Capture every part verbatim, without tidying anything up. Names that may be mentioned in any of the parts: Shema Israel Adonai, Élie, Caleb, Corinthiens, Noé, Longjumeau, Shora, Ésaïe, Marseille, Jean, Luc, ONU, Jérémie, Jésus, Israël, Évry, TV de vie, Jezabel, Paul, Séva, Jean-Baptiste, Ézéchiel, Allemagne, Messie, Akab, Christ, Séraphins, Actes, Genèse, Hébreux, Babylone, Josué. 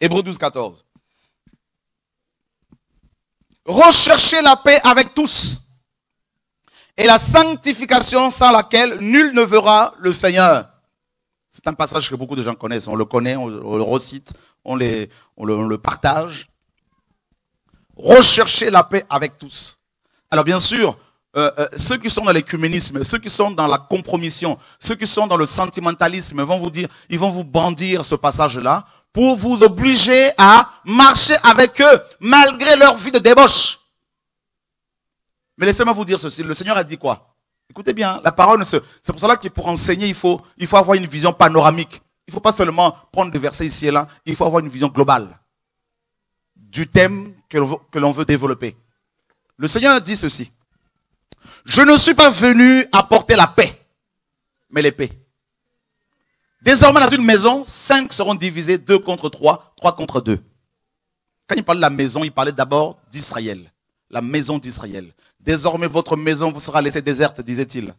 Hébreux douze, quatorze. Recherchez la paix avec tous et la sanctification sans laquelle nul ne verra le Seigneur. C'est un passage que beaucoup de gens connaissent. On le connaît, on le recite, on, les, on, le, on le partage. Recherchez la paix avec tous. Alors bien sûr, euh, euh, ceux qui sont dans l'écuménisme, ceux qui sont dans la compromission, ceux qui sont dans le sentimentalisme, vont vous dire, ils vont vous brandir ce passage-là pour vous obliger à marcher avec eux malgré leur vie de débauche. Mais laissez-moi vous dire ceci, le Seigneur a dit quoi? Écoutez bien, la parole, c'est pour cela que pour enseigner, il faut, il faut avoir une vision panoramique. Il ne faut pas seulement prendre des versets ici et là, il faut avoir une vision globale du thème que l'on veut développer. Le Seigneur dit ceci, « Je ne suis pas venu apporter la paix, mais l'épée. Désormais, dans une maison, cinq seront divisés, deux contre trois, trois contre deux. » Quand il parlait de la maison, il parlait d'abord d'Israël, la maison d'Israël. Désormais, votre maison vous sera laissée déserte, disait-il.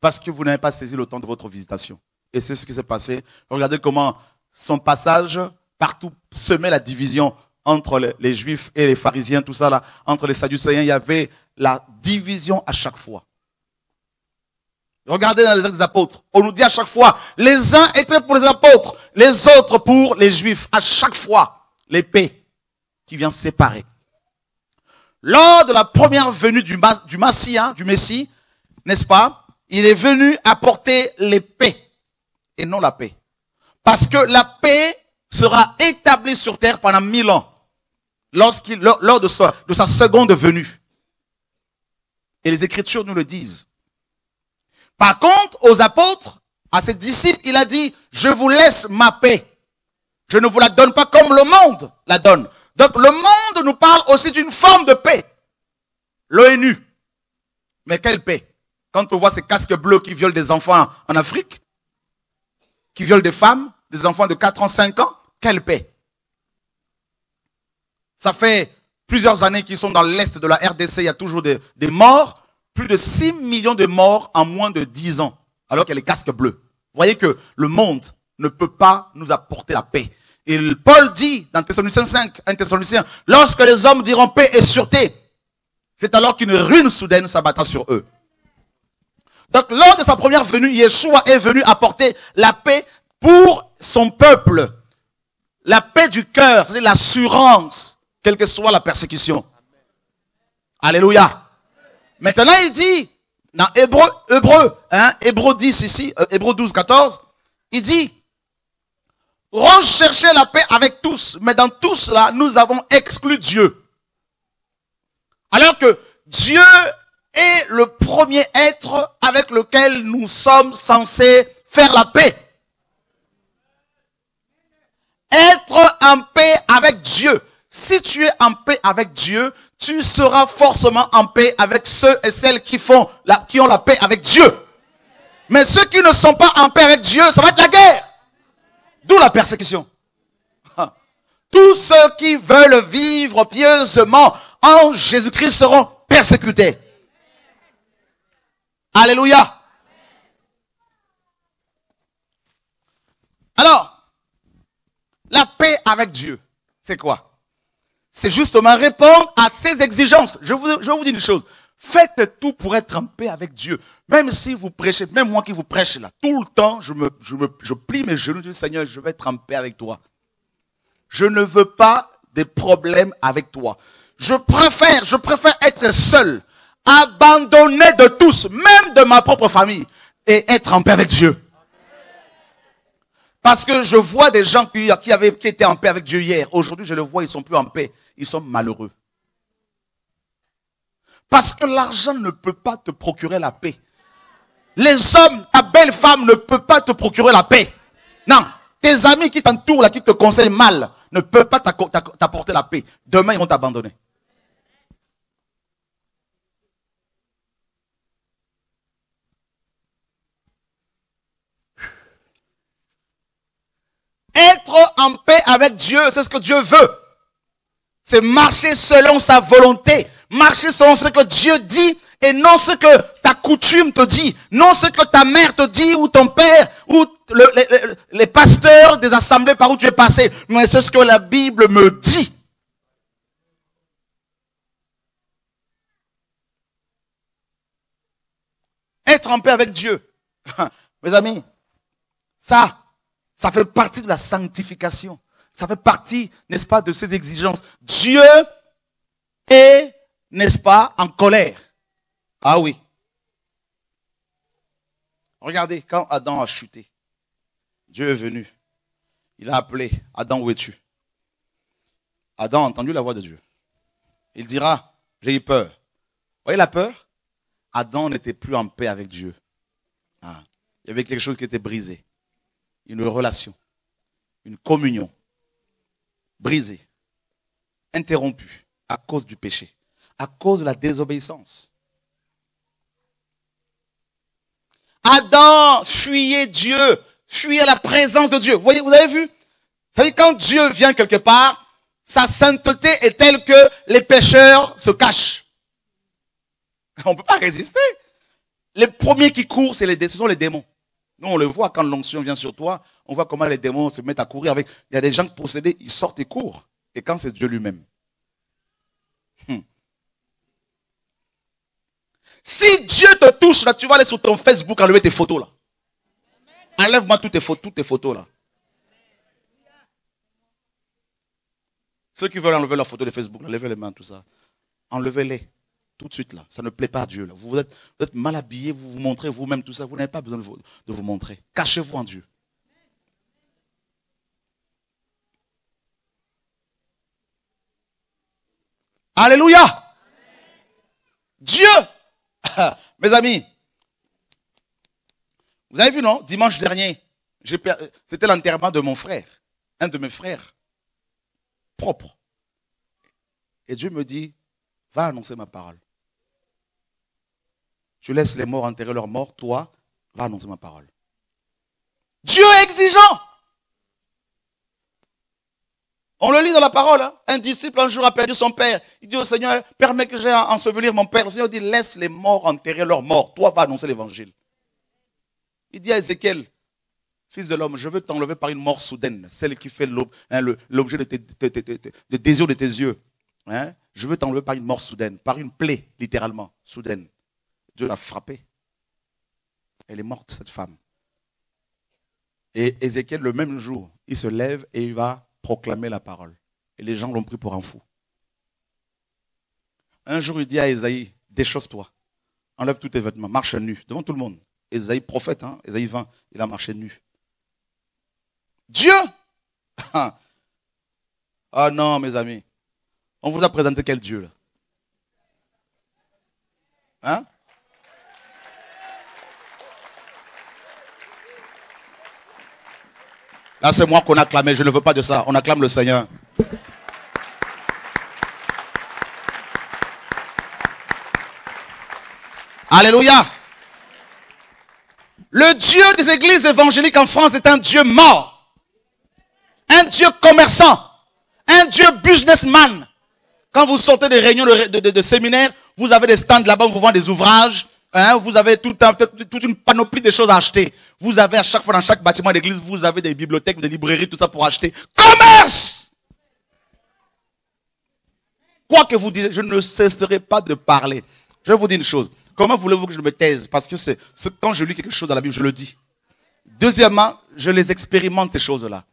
Parce que vous n'avez pas saisi le temps de votre visitation. Et c'est ce qui s'est passé. Regardez comment son passage, partout, semait la division entre les, les Juifs et les pharisiens, tout ça là, entre les Sadducéens. Il y avait la division à chaque fois. Regardez dans les actes des apôtres. On nous dit à chaque fois, les uns étaient pour les apôtres, les autres pour les Juifs. À chaque fois, l'épée qui vient séparer. Lors de la première venue du, du Massie, hein, du Messie, n'est-ce pas? Il est venu apporter l'épée et non la paix. Parce que la paix sera établie sur terre pendant mille ans, lorsqu'il, lors, lors de, sa, de sa seconde venue. Et les Écritures nous le disent. Par contre, aux apôtres, à ses disciples, il a dit, je vous laisse ma paix. Je ne vous la donne pas comme le monde la donne. Donc le monde nous parle aussi d'une forme de paix. L'ONU. Mais quelle paix? Quand on voit ces casques bleus qui violent des enfants en Afrique, qui violent des femmes, des enfants de quatre ans, cinq ans, quelle paix? Ça fait plusieurs années qu'ils sont dans l'est de la R D C, il y a toujours des, des morts, plus de six millions de morts en moins de dix ans, alors qu'il y a les casques bleus. Vous voyez que le monde ne peut pas nous apporter la paix. Et Paul dit dans Thessaloniciens cinq, un Thessaloniciens, lorsque les hommes diront paix et sûreté, c'est alors qu'une ruine soudaine s'abattra sur eux. Donc lors de sa première venue, Yeshua est venu apporter la paix pour son peuple. La paix du cœur, c'est l'assurance, quelle que soit la persécution. Alléluia. Maintenant il dit, dans Hébreux, Hébreux, hein, Hébreux dix ici, euh, Hébreux douze, quatorze, il dit, recherchez la paix avec tous, mais dans tout cela, nous avons exclu Dieu. Alors que Dieu est le premier être avec lequel nous sommes censés faire la paix. Être en paix avec Dieu. Si tu es en paix avec Dieu, tu seras forcément en paix avec ceux et celles qui font la, qui ont la paix avec Dieu. Mais ceux qui ne sont pas en paix avec Dieu, ça va être la guerre. D'où la persécution. Tous ceux qui veulent vivre pieusement en Jésus-Christ seront persécutés. Alléluia. Alors, la paix avec Dieu, c'est quoi? C'est justement répondre à ses exigences. Je vous, je vous dis une chose. Faites tout pour être en paix avec Dieu. Même si vous prêchez, même moi qui vous prêche là, tout le temps, je me, je me, je plie mes genoux, je dis, Seigneur, je veux être en paix avec toi. Je ne veux pas des problèmes avec toi. Je préfère, je préfère être seul, abandonné de tous, même de ma propre famille, et être en paix avec Dieu. Parce que je vois des gens qui, qui avaient, qui étaient en paix avec Dieu hier. Aujourd'hui, je les vois, ils sont plus en paix. Ils sont malheureux. Parce que l'argent ne peut pas te procurer la paix. Les hommes, ta belle femme ne peut pas te procurer la paix. Non. Tes amis qui t'entourent, là, qui te conseillent mal, ne peuvent pas t'apporter la paix. Demain, ils vont t'abandonner. Être en paix avec Dieu, c'est ce que Dieu veut. C'est marcher selon sa volonté. Marcher selon ce que Dieu dit et non ce que ta coutume te dit, non ce que ta mère te dit ou ton père ou le, le, les pasteurs des assemblées par où tu es passé. Mais c'est ce que la Bible me dit. Être en paix avec Dieu. Mes amis, ça, ça fait partie de la sanctification. Ça fait partie, n'est-ce pas, de ses exigences. Dieu est, n'est-ce pas, en colère. Ah oui. Regardez, quand Adam a chuté, Dieu est venu. Il a appelé, Adam, où es-tu? Adam a entendu la voix de Dieu. Il dira, j'ai eu peur. Vous voyez la peur? Adam n'était plus en paix avec Dieu. Ah. Il y avait quelque chose qui était brisé. Une relation, une communion brisée, interrompue à cause du péché, à cause de la désobéissance. Adam fuyait Dieu, fuyait la présence de Dieu. Vous voyez, vous avez vu? Ça veut dire quand Dieu vient quelque part, sa sainteté est telle que les pécheurs se cachent. On ne peut pas résister. Les premiers qui courent, c'est les, ce sont les démons. Nous, on le voit quand l'onction vient sur toi, on voit comment les démons se mettent à courir avec. Il y a des gens qui possédés, ils sortent et courent. Et quand c'est Dieu lui-même. Hum. Si Dieu te touche, là, tu vas aller sur ton Facebook enlever tes photos là. Enlève-moi toutes tes photos, toutes tes photos là. Ceux qui veulent enlever leur photo de Facebook, enlevez les mains, tout ça. Enlevez-les. Tout de suite là, ça ne plaît pas à Dieu. Là. Vous, vous, êtes, vous êtes mal habillé, vous vous montrez vous-même tout ça. Vous n'avez pas besoin de vous, de vous montrer. Cachez-vous en Dieu. Alléluia. Amen. Dieu. Mes amis, vous avez vu non? Dimanche dernier, c'était l'enterrement de mon frère. Un de mes frères propres. Et Dieu me dit, va annoncer ma parole. Tu laisses les morts enterrer leurs morts, toi, va annoncer ma parole. Dieu est exigeant. On le lit dans la parole. Hein. Un disciple un jour a perdu son père. Il dit au Seigneur, permets que j'aie à ensevelir mon père. Le Seigneur dit, laisse les morts enterrer leurs morts, toi, va annoncer l'évangile. Il dit à Ézéchiel, fils de l'homme, je veux t'enlever par une mort soudaine, celle qui fait l'objet de tes, tes, tes, tes, tes désirs de tes yeux. Hein? Je veux t'enlever par une mort soudaine, par une plaie, littéralement, soudaine. Dieu l'a frappée. Elle est morte, cette femme. Et Ézéchiel, le même jour, il se lève et il va proclamer la parole. Et les gens l'ont pris pour un fou. Un jour, il dit à Ésaïe, déchausse-toi, enlève tous tes vêtements, marche nu, devant tout le monde. Ésaïe, prophète, hein? Ésaïe vingt, il a marché nu. Dieu! Ah non, mes amis. On vous a présenté quel Dieu là? Hein? Là c'est moi qu'on a acclamé, je ne veux pas de ça, on acclame le Seigneur. Alléluia. Le Dieu des églises évangéliques en France est un Dieu mort. Un Dieu commerçant. Un Dieu businessman. Quand vous sortez des réunions de, de, de, de séminaires, vous avez des stands là-bas où vous vendez des ouvrages, hein, vous avez tout un, toute une panoplie de choses à acheter. Vous avez à chaque fois dans chaque bâtiment d'église, vous avez des bibliothèques, des librairies, tout ça pour acheter. Commerce! Quoi que vous disiez, je ne cesserai pas de parler. Je vous dis une chose. Comment voulez-vous que je me taise? Parce que c'est, c'est, quand je lis quelque chose dans la Bible, je le dis. Deuxièmement, je les expérimente ces choses-là.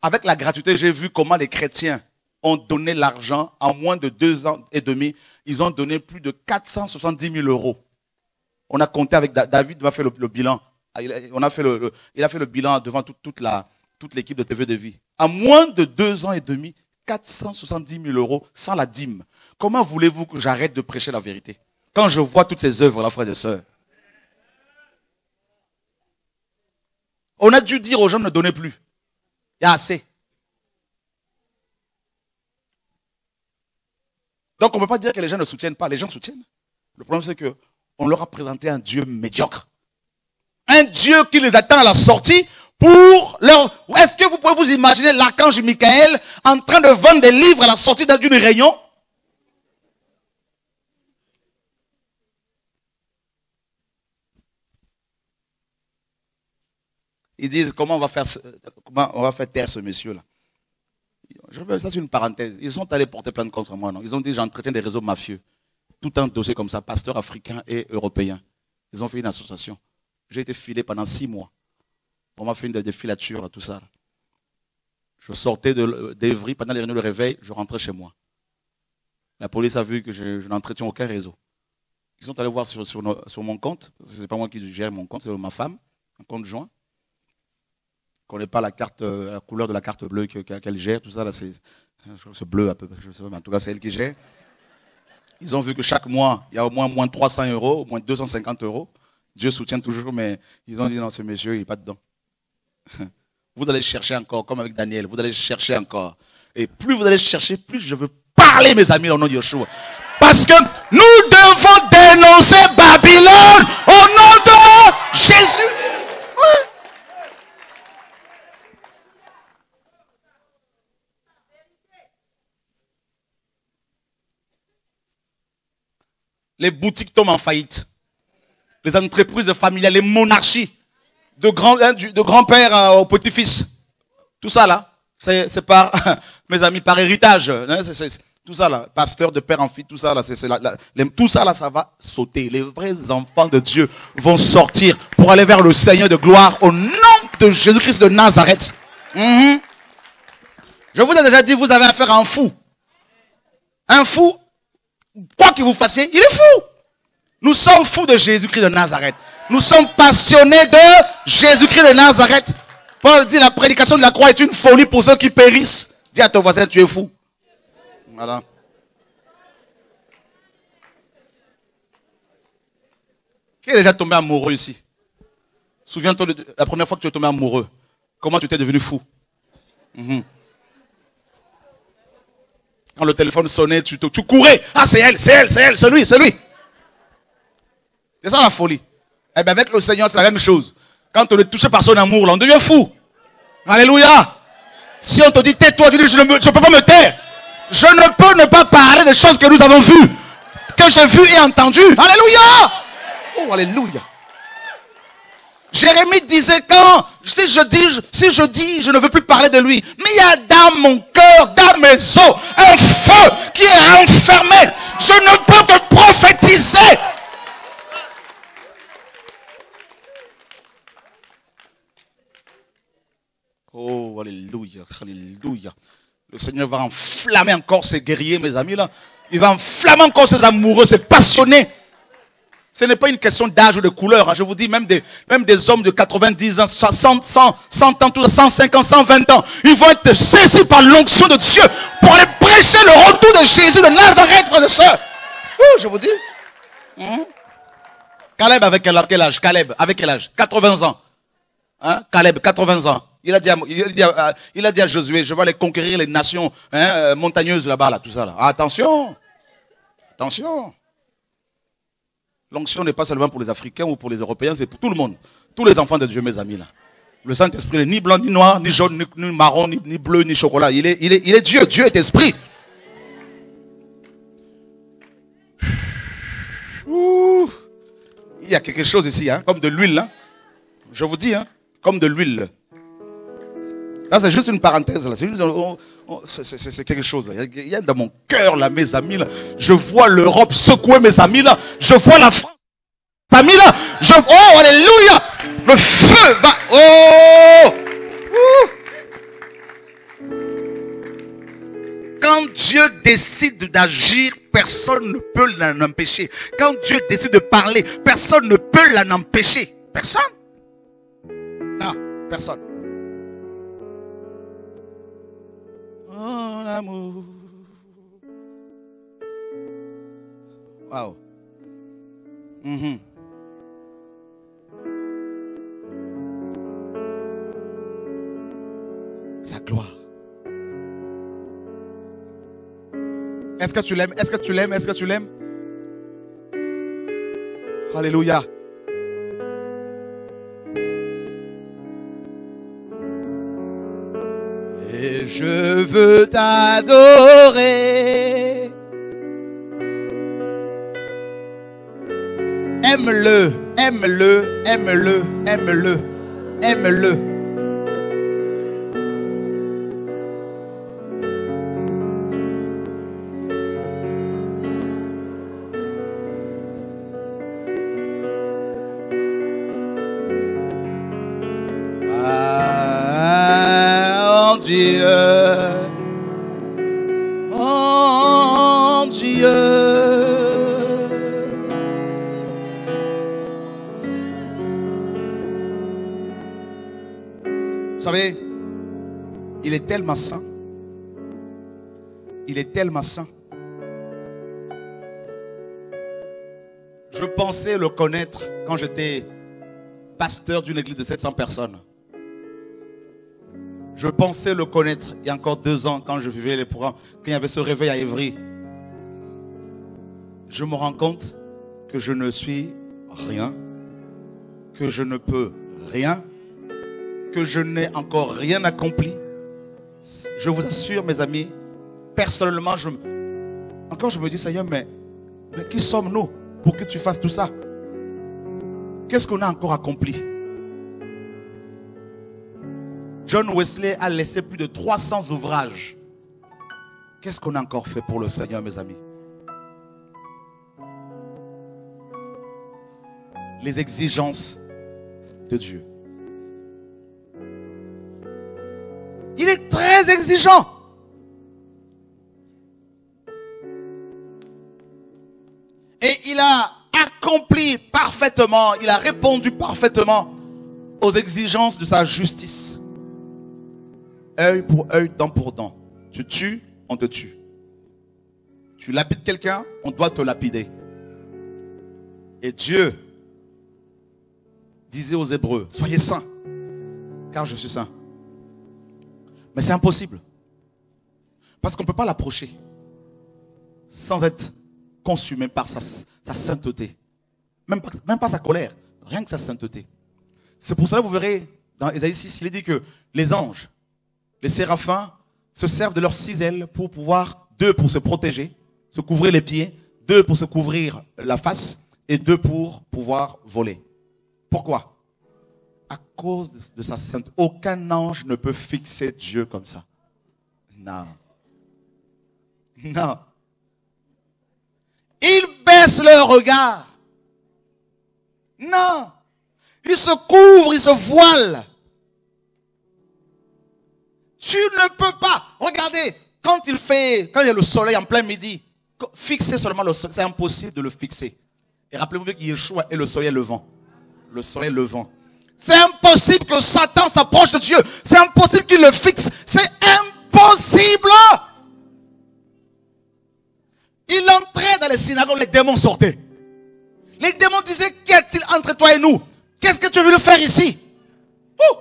Avec la gratuité, j'ai vu comment les chrétiens ont donné l'argent en moins de deux ans et demi. Ils ont donné plus de quatre cent soixante-dix mille euros. On a compté avec David, on a fait le, le bilan. On a fait le, le, il a fait le bilan devant toute, toute la, toute l'équipe de T V de vie. En moins de deux ans et demi, quatre cent soixante-dix mille euros sans la dîme. Comment voulez-vous que j'arrête de prêcher la vérité? Quand je vois toutes ces œuvres, là, frères et sœurs. On a dû dire aux gens ne donnez plus. Il y a assez. Donc, on ne peut pas dire que les gens ne soutiennent pas. Les gens soutiennent. Le problème, c'est qu'on leur a présenté un Dieu médiocre. Un Dieu qui les attend à la sortie pour leur... Est-ce que vous pouvez vous imaginer l'archange Michael en train de vendre des livres à la sortie d'une réunion? Ils disent comment on va faire, comment on va faire taire ce monsieur-là. Je veux, ça c'est une parenthèse. Ils sont allés porter plainte contre moi, non? Ils ont dit j'entretiens des réseaux mafieux. Tout un dossier comme ça, pasteurs africains et européens. Ils ont fait une association. J'ai été filé pendant six mois. On m'a fait une défilature, tout ça. Je sortais d'Évry pendant les réunions de réveil, je rentrais chez moi. La police a vu que je, je n'entretiens aucun réseau. Ils sont allés voir sur, sur, nos, sur mon compte, ce n'est pas moi qui gère mon compte, c'est ma femme, un compte joint. Qu'on n'ait pas la, carte, la couleur de la carte bleue qu'elle gère, tout ça, là, c'est bleu à peu près, je sais pas, mais en tout cas c'est elle qui gère. Ils ont vu que chaque mois, il y a au moins moins trois cents euros, au moins deux cent cinquante euros. Dieu soutient toujours, mais ils ont dit non, ce monsieur, il n'est pas dedans. Vous allez chercher encore, comme avec Daniel, vous allez chercher encore. Et plus vous allez chercher, plus je veux parler, mes amis, au nom de Yeshua. Parce que nous devons dénoncer Babylone au nom de Jésus. Ouais. Les boutiques tombent en faillite. Les entreprises familiales, les monarchies. De grand-père grand euh, au petit-fils. Tout ça là, c'est par, mes amis, par héritage. Hein, c'est, c'est, tout ça là, pasteur de père en fille, tout ça là, c'est, c'est la, la, les, tout ça là, ça va sauter. Les vrais enfants de Dieu vont sortir pour aller vers le Seigneur de gloire au nom de Jésus-Christ de Nazareth. Mm-hmm. Je vous ai déjà dit, vous avez affaire à un fou. Un fou, quoi que vous fassiez, il est fou. Nous sommes fous de Jésus-Christ de Nazareth. Nous sommes passionnés de Jésus-Christ de Nazareth. Paul dit la prédication de la croix est une folie pour ceux qui périssent. Dis à ton voisin, tu es fou. Voilà. Qui est déjà tombé amoureux ici? Souviens-toi de la première fois que tu es tombé amoureux. Comment tu t'es devenu fou? Mm-hmm. Quand le téléphone sonnait, tu, tu courais. Ah, c'est elle, c'est elle, c'est elle, c'est lui, c'est lui. C'est ça la folie. Eh bien, avec le Seigneur, c'est la même chose. Quand on est touché par son amour, là, on devient fou. Alléluia. Si on te dit tais-toi, tu dis je ne me, je peux pas me taire. Je ne peux ne pas parler des choses que nous avons vues, que j'ai vues et entendues. Alléluia. Oh, alléluia. Jérémie disait quand, si je dis, si je dis, je ne veux plus parler de lui. Mais il y a dans mon cœur, dans mes os, un feu qui est enfermé. Je ne peux te prophétiser. Oh, alléluia, alléluia. Le Seigneur va enflammer encore ses guerriers, mes amis, là. Il va enflammer encore ses amoureux, ses passionnés. Ce n'est pas une question d'âge ou de couleur, hein. Je vous dis, même des, même des hommes de quatre-vingt-dix ans, soixante, cent, cent ans, cent cinquante, cent vingt ans, ils vont être saisis par l'onction de Dieu pour aller prêcher le retour de Jésus de Nazareth, frères et sœurs. Ouh, je vous dis. Mmh. Caleb, avec quel âge? Caleb, avec quel âge? quatre-vingts ans. Hein? Caleb, quatre-vingts ans. Il a dit à, il a dit à, il a dit à Josué, je vais aller conquérir les nations hein, montagneuses là-bas, là, tout ça. Là. Attention, attention. L'onction n'est pas seulement pour les Africains ou pour les Européens, c'est pour tout le monde. Tous les enfants de Dieu, mes amis. Là. Le Saint-Esprit n'est ni blanc, ni noir, ni jaune, ni, ni marron, ni, ni bleu, ni chocolat. Il est, il est, il est Dieu, Dieu est esprit. Ouh. Il y a quelque chose ici, hein, comme de l'huile. Hein. Je vous dis, hein, comme de l'huile. Là, c'est juste une parenthèse. C'est quelque chose. Là. Il y a dans mon cœur, là, mes amis, là. Je vois l'Europe secouer, mes amis, là. Je vois la France. Mes amis, là. Je... Oh, alléluia. Le feu va... Oh. Ouh. Quand Dieu décide d'agir, personne ne peut l'en empêcher. Quand Dieu décide de parler, personne ne peut l'en empêcher. Personne. Non, personne. Mon amour. Wow. Mm-hmm. Sa gloire. Est-ce que tu l'aimes? Est-ce que tu l'aimes? Est-ce que tu l'aimes? Alléluia. Et je veux t'adorer. Aime-le, aime-le, aime-le, aime-le, aime-le. mon Dieu. Vous savez, il est tellement saint. Il est tellement saint. Je pensais le connaître quand j'étais pasteur d'une église de sept cents personnes. Je pensais le connaître il y a encore deux ans quand je vivais les programmes, quand il y avait ce réveil à Évry. Je me rends compte que je ne suis rien, que je ne peux rien, que je n'ai encore rien accompli. Je vous assure, mes amis, personnellement, je, encore je me dis, Seigneur, mais, mais qui sommes-nous pour que tu fasses tout ça? Qu'est-ce qu'on a encore accompli? John Wesley a laissé plus de trois cents ouvrages. Qu'est-ce qu'on a encore fait pour le Seigneur, mes amis? Les exigences de Dieu. Il est très exigeant. Et il a accompli parfaitement, il a répondu parfaitement aux exigences de sa justice. Œil pour œil, dent pour dent. Tu tues, on te tue. Tu lapides quelqu'un, on doit te lapider. Et Dieu disait aux Hébreux, soyez saints, car je suis saint. Mais c'est impossible. Parce qu'on ne peut pas l'approcher sans être consumé par sa, sa sainteté. Même pas, même pas sa colère, rien que sa sainteté. C'est pour cela que vous verrez dans Ésaïe six, il est dit que les anges, les séraphins se servent de leurs six ailes pour pouvoir, deux pour se protéger, se couvrir les pieds, deux pour se couvrir la face et deux pour pouvoir voler. Pourquoi? À cause de, de sa sainteté. Aucun ange ne peut fixer Dieu comme ça. Non. Non. Ils baissent leur regard. Non. Ils se couvrent, ils se voilent. Tu ne peux pas. Regardez, quand il fait, quand il y a le soleil en plein midi, fixer seulement le soleil, c'est impossible de le fixer. Et rappelez-vous que Yeshua est le soleil levant. Le soleil levant. C'est impossible que Satan s'approche de Dieu. C'est impossible qu'il le fixe. C'est impossible. Il entrait dans les synagogues, les démons sortaient. Les démons disaient, qu'y a-t-il entre toi et nous? Qu'est-ce que tu veux nous faire ici? Ouh.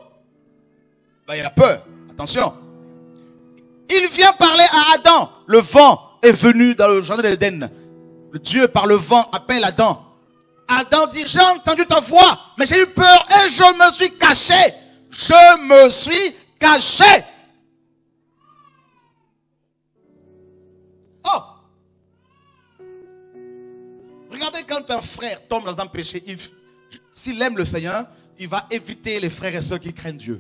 Ben, il a peur. Attention, il vient parler à Adam. Le vent est venu dans le jardin d'Éden. Dieu par le vent appelle Adam. Adam dit, j'ai entendu ta voix, mais j'ai eu peur et je me suis caché. Je me suis caché. Oh, regardez, quand un frère tombe dans un péché, s'il aime le Seigneur, il va éviter les frères et ceux qui craignent Dieu.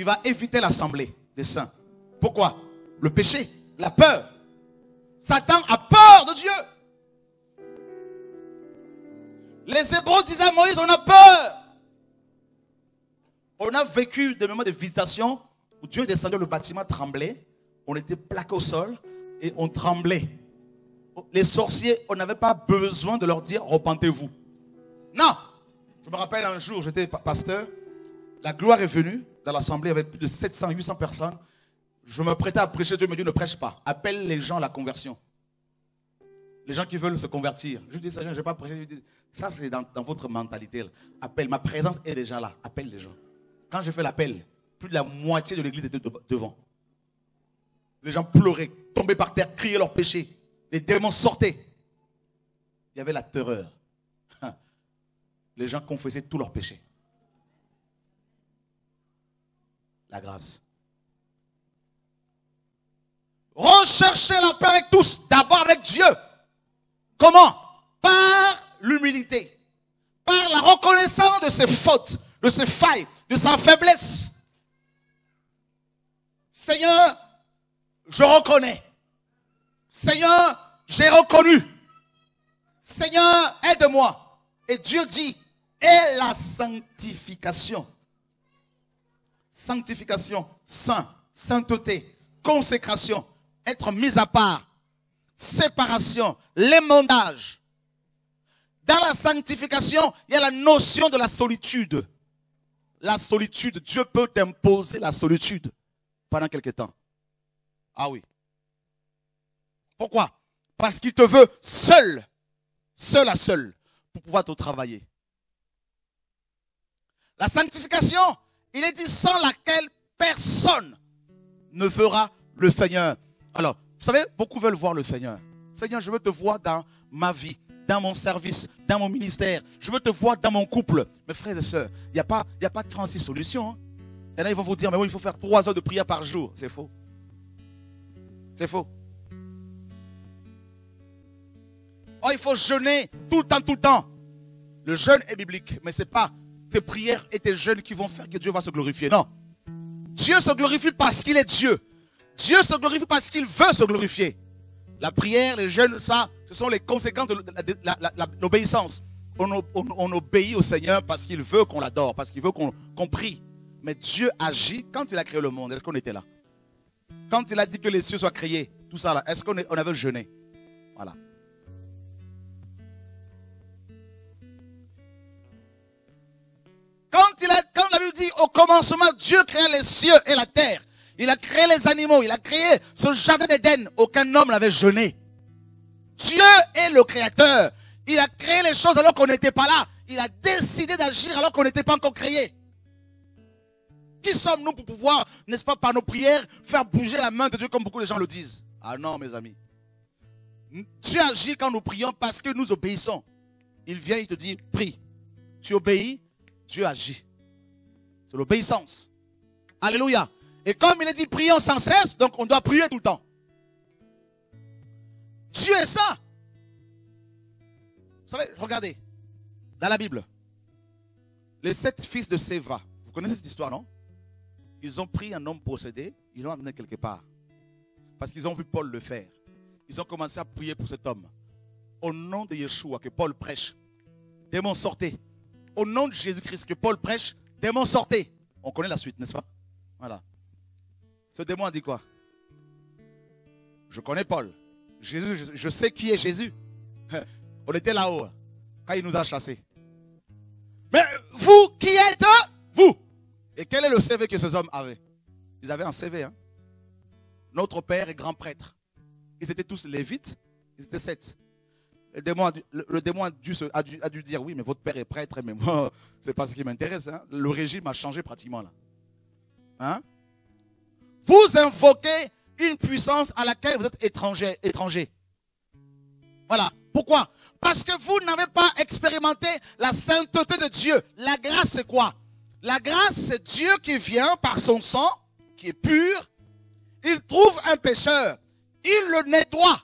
Il va éviter l'assemblée des saints. Pourquoi? Le péché, la peur. Satan a peur de Dieu. Les Hébreux disaient à Moïse, on a peur. On a vécu des moments de visitation où Dieu descendait, le bâtiment tremblait. On était plaqué au sol et on tremblait. Les sorciers, on n'avait pas besoin de leur dire, repentez-vous. Non. Je me rappelle un jour, j'étais pasteur. La gloire est venue. Dans l'assemblée, avec plus de sept cents, huit cents personnes, je me prêtais à prêcher. Dieu me dit, ne prêche pas. Appelle les gens à la conversion. Les gens qui veulent se convertir. Je dis, Seigneur, je n'ai pas prêché. Je dis, ça, c'est dans, dans votre mentalité. Là. Appelle. Ma présence est déjà là. Appelle les gens. Quand j'ai fait l'appel, plus de la moitié de l'église était de, devant. Les gens pleuraient, tombaient par terre, criaient leur péché. Les démons sortaient. Il y avait la terreur. Les gens confessaient tous leurs péchés. La grâce. Recherchez la paix avec tous, d'abord avec Dieu. Comment? Par l'humilité, par la reconnaissance de ses fautes, de ses failles, de sa faiblesse. Seigneur, je reconnais. Seigneur, j'ai reconnu. Seigneur, aide-moi. Et Dieu dit, et la sanctification. Sanctification, saint, sainteté, consécration, être mis à part. séparation, l'émondage. Dans la sanctification, il y a la notion de la solitude. La solitude, Dieu peut t'imposer la solitude pendant quelque temps. Ah oui. Pourquoi? Parce qu'il te veut seul, seul à seul, pour pouvoir te travailler. La sanctification, il est dit, sans laquelle personne ne fera le Seigneur. Alors, vous savez, beaucoup veulent voir le Seigneur. Seigneur, je veux te voir dans ma vie, dans mon service, dans mon ministère. Je veux te voir dans mon couple. Mes frères et sœurs, il n'y a pas, il n'y a pas trente-six solutions. Hein. Et là, ils vont vous dire, mais oui, il faut faire trois heures de prière par jour. C'est faux. C'est faux. Oh, il faut jeûner tout le temps, tout le temps. Le jeûne est biblique, mais ce n'est pas tes prières et tes jeûnes qui vont faire que Dieu va se glorifier. Non. Dieu se glorifie parce qu'il est Dieu. Dieu se glorifie parce qu'il veut se glorifier. La prière, les jeûnes, ça, ce sont les conséquences de l'obéissance. On, on, on obéit au Seigneur parce qu'il veut qu'on l'adore, parce qu'il veut qu'on qu'on prie. Mais Dieu agit quand il a créé le monde. Est-ce qu'on était là? Quand il a dit que les cieux soient créés, tout ça là, est-ce qu'on on avait jeûné? Voilà. Quand, il a, quand la Bible dit, au commencement, Dieu créa les cieux et la terre. Il a créé les animaux, il a créé ce jardin d'Éden. Aucun homme n'avait jeûné. Dieu est le créateur. Il a créé les choses alors qu'on n'était pas là. Il a décidé d'agir alors qu'on n'était pas encore créé. Qui sommes-nous pour pouvoir, n'est-ce pas, par nos prières, faire bouger la main de Dieu comme beaucoup de gens le disent? Ah non, mes amis. Dieu agit quand nous prions parce que nous obéissons. Il vient, il te dit, prie. Tu obéis, Dieu agit. C'est l'obéissance. Alléluia. Et comme il est dit, prions sans cesse, donc on doit prier tout le temps. Dieu est ça. Vous savez, regardez, dans la Bible, les sept fils de Séva, vous connaissez cette histoire, non? Ils ont pris un homme possédé, ils l'ont amené quelque part. Parce qu'ils ont vu Paul le faire. Ils ont commencé à prier pour cet homme. Au nom de Yeshua que Paul prêche, démon sortez. Au nom de Jésus-Christ que Paul prêche, démon sortez. On connaît la suite, n'est-ce pas? Voilà. Ce démon a dit quoi? Je connais Paul. Jésus, je, je sais qui est Jésus. On était là-haut quand il nous a chassés. Mais vous, qui êtes vous? Et quel est le C V que ces hommes avaient? Ils avaient un C V. Hein? Notre Père est grand prêtre. Ils étaient tous lévites. Ils étaient sept. Le démon a dû, le, le démon a dû, a dû, a dû dire, oui, mais votre père est prêtre, mais moi, c'est pas ce qui m'intéresse. Hein? Le régime a changé pratiquement là. Hein? Vous invoquez une puissance à laquelle vous êtes étranger, étranger. Voilà. Pourquoi? Parce que vous n'avez pas expérimenté la sainteté de Dieu. La grâce, c'est quoi? La grâce, c'est Dieu qui vient par son sang, qui est pur. Il trouve un pécheur. Il le nettoie.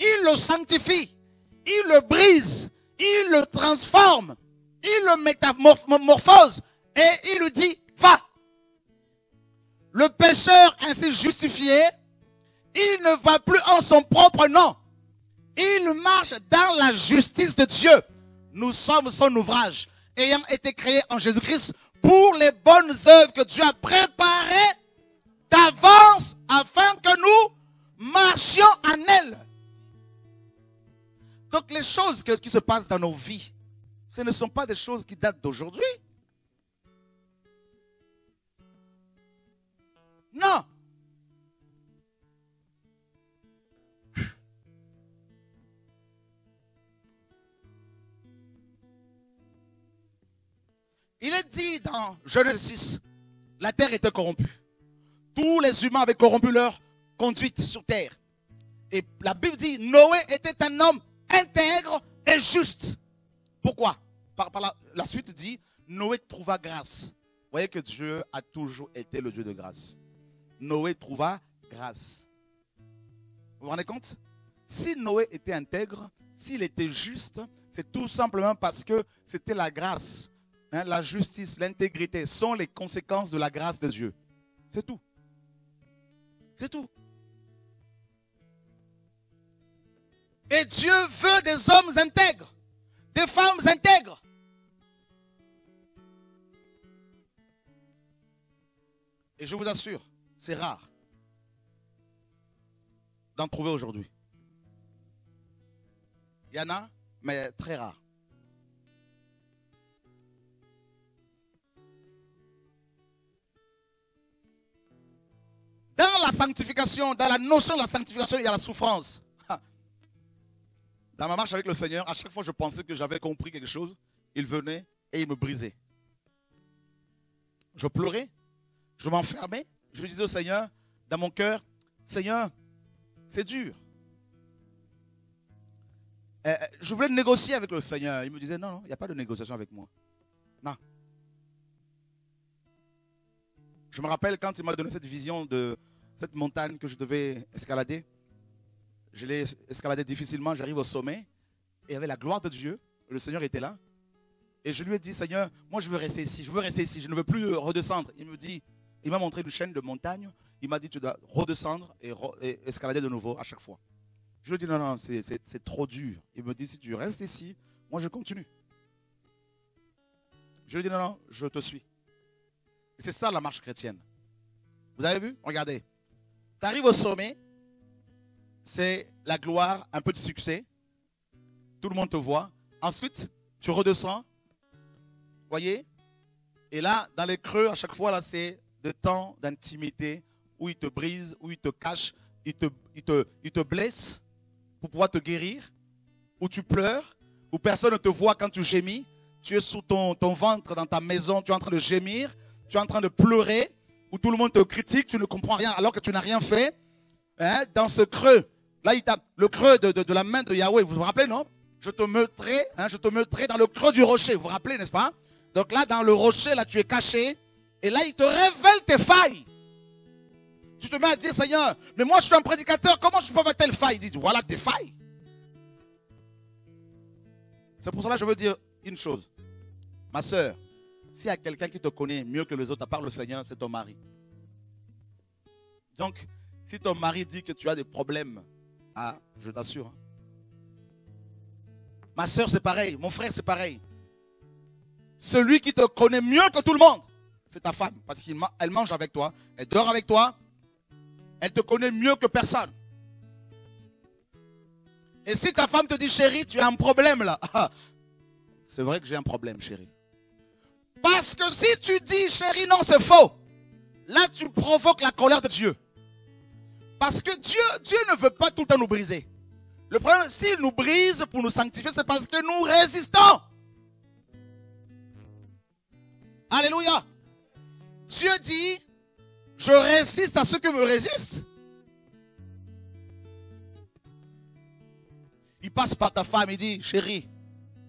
Il le sanctifie. Il le brise. Il le transforme. Il le métamorphose. Et il lui dit, va. Le pécheur ainsi justifié, il ne va plus en son propre nom. Il marche dans la justice de Dieu. Nous sommes son ouvrage, ayant été créés en Jésus-Christ pour les bonnes œuvres que Dieu a préparées d'avance afin que nous marchions en elles. Donc les choses qui se passent dans nos vies, ce ne sont pas des choses qui datent d'aujourd'hui. Non. Il est dit dans Genèse six, la terre était corrompue. Tous les humains avaient corrompu leur conduite sur terre. Et la Bible dit, Noé était un homme intègre et juste. Pourquoi? Par, par la, la suite dit, Noé trouva grâce. Vous voyez que Dieu a toujours été le Dieu de grâce. Noé trouva grâce. Vous vous rendez compte? Si Noé était intègre, s'il était juste, c'est tout simplement parce que c'était la grâce. Hein, la justice, l'intégrité sont les conséquences de la grâce de Dieu. C'est tout. C'est tout. Et Dieu veut des hommes intègres, des femmes intègres. Et je vous assure, c'est rare d'en trouver aujourd'hui. Il y en a, mais très rare. Dans la sanctification, dans la notion de la sanctification, il y a la souffrance. Dans ma marche avec le Seigneur, à chaque fois que je pensais que j'avais compris quelque chose, il venait et il me brisait. Je pleurais, je m'enfermais, je disais au Seigneur, dans mon cœur, Seigneur, c'est dur. Euh, je voulais négocier avec le Seigneur. Il me disait, non, non, il n'y a pas de négociation avec moi. Non. Je me rappelle quand il m'a donné cette vision de cette montagne que je devais escalader. Je l'ai escaladé difficilement, j'arrive au sommet, et il y avait la gloire de Dieu, le Seigneur était là. Et je lui ai dit, Seigneur, moi je veux rester ici, je veux rester ici, je ne veux plus redescendre. Il me dit, il m'a montré une chaîne de montagne, il m'a dit, tu dois redescendre et, re et escalader de nouveau à chaque fois. Je lui ai dit, non, non, c'est trop dur. Il me dit, si tu restes ici, moi je continue. Je lui ai dit, non, non, je te suis. C'est ça la marche chrétienne. Vous avez vu? Regardez. Tu arrives au sommet, c'est la gloire, un peu de succès. Tout le monde te voit. Ensuite, tu redescends. Voyez? Et là, dans les creux, à chaque fois, là, c'est des temps d'intimité où il te brise, où il te cache, il te, il te, il te blesse pour pouvoir te guérir, où tu pleures, où personne ne te voit quand tu gémis. Tu es sous ton, ton ventre, dans ta maison, tu es en train de gémir, tu es en train de pleurer, où tout le monde te critique, tu ne comprends rien alors que tu n'as rien fait. Hein? Dans ce creux, là, il tape le creux de, de, de la main de Yahweh. Vous vous rappelez, non? Je te mettrai, hein, je te mettrai dans le creux du rocher. Vous vous rappelez, n'est-ce pas? Donc là, dans le rocher, là, tu es caché. Et là, il te révèle tes failles. Tu te mets à dire, Seigneur, mais moi, je suis un prédicateur. Comment je peux avoir telle faille? Il dit, voilà tes failles. C'est pour cela que je veux dire une chose. Ma soeur, s'il y a quelqu'un qui te connaît mieux que les autres, à part le Seigneur, c'est ton mari. Donc, si ton mari dit que tu as des problèmes, ah, je t'assure. Ma soeur, c'est pareil. Mon frère, c'est pareil. Celui qui te connaît mieux que tout le monde, c'est ta femme. Parce qu'elle mange avec toi, elle dort avec toi, elle te connaît mieux que personne. Et si ta femme te dit, chérie, tu as un problème là. C'est vrai que j'ai un problème, chérie. Parce que si tu dis, chérie, non, c'est faux, là, tu provoques la colère de Dieu. Parce que Dieu, Dieu ne veut pas tout le temps nous briser. Le problème, s'il nous brise pour nous sanctifier, c'est parce que nous résistons. Alléluia. Dieu dit, je résiste à ceux qui me résistent. Il passe par ta femme, il dit, chérie,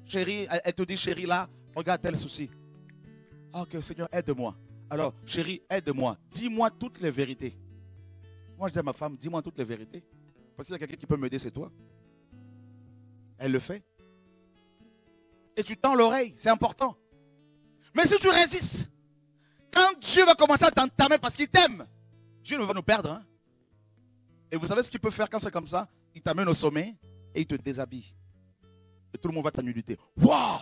chérie, elle te dit, chérie, là, regarde tel souci. Ok, Seigneur, aide-moi. Alors, chérie, aide-moi. Dis-moi toutes les vérités. Moi, je dis à ma femme, dis-moi toutes les vérités. Parce qu'il y a quelqu'un qui peut m'aider, c'est toi. Elle le fait. Et tu tends l'oreille, c'est important. Mais si tu résistes, quand Dieu va commencer à t'entamer parce qu'il t'aime, Dieu ne va nous perdre. Hein? Et vous savez ce qu'il peut faire quand c'est comme ça? Il t'amène au sommet et il te déshabille. Et tout le monde va ta nudité. Waouh!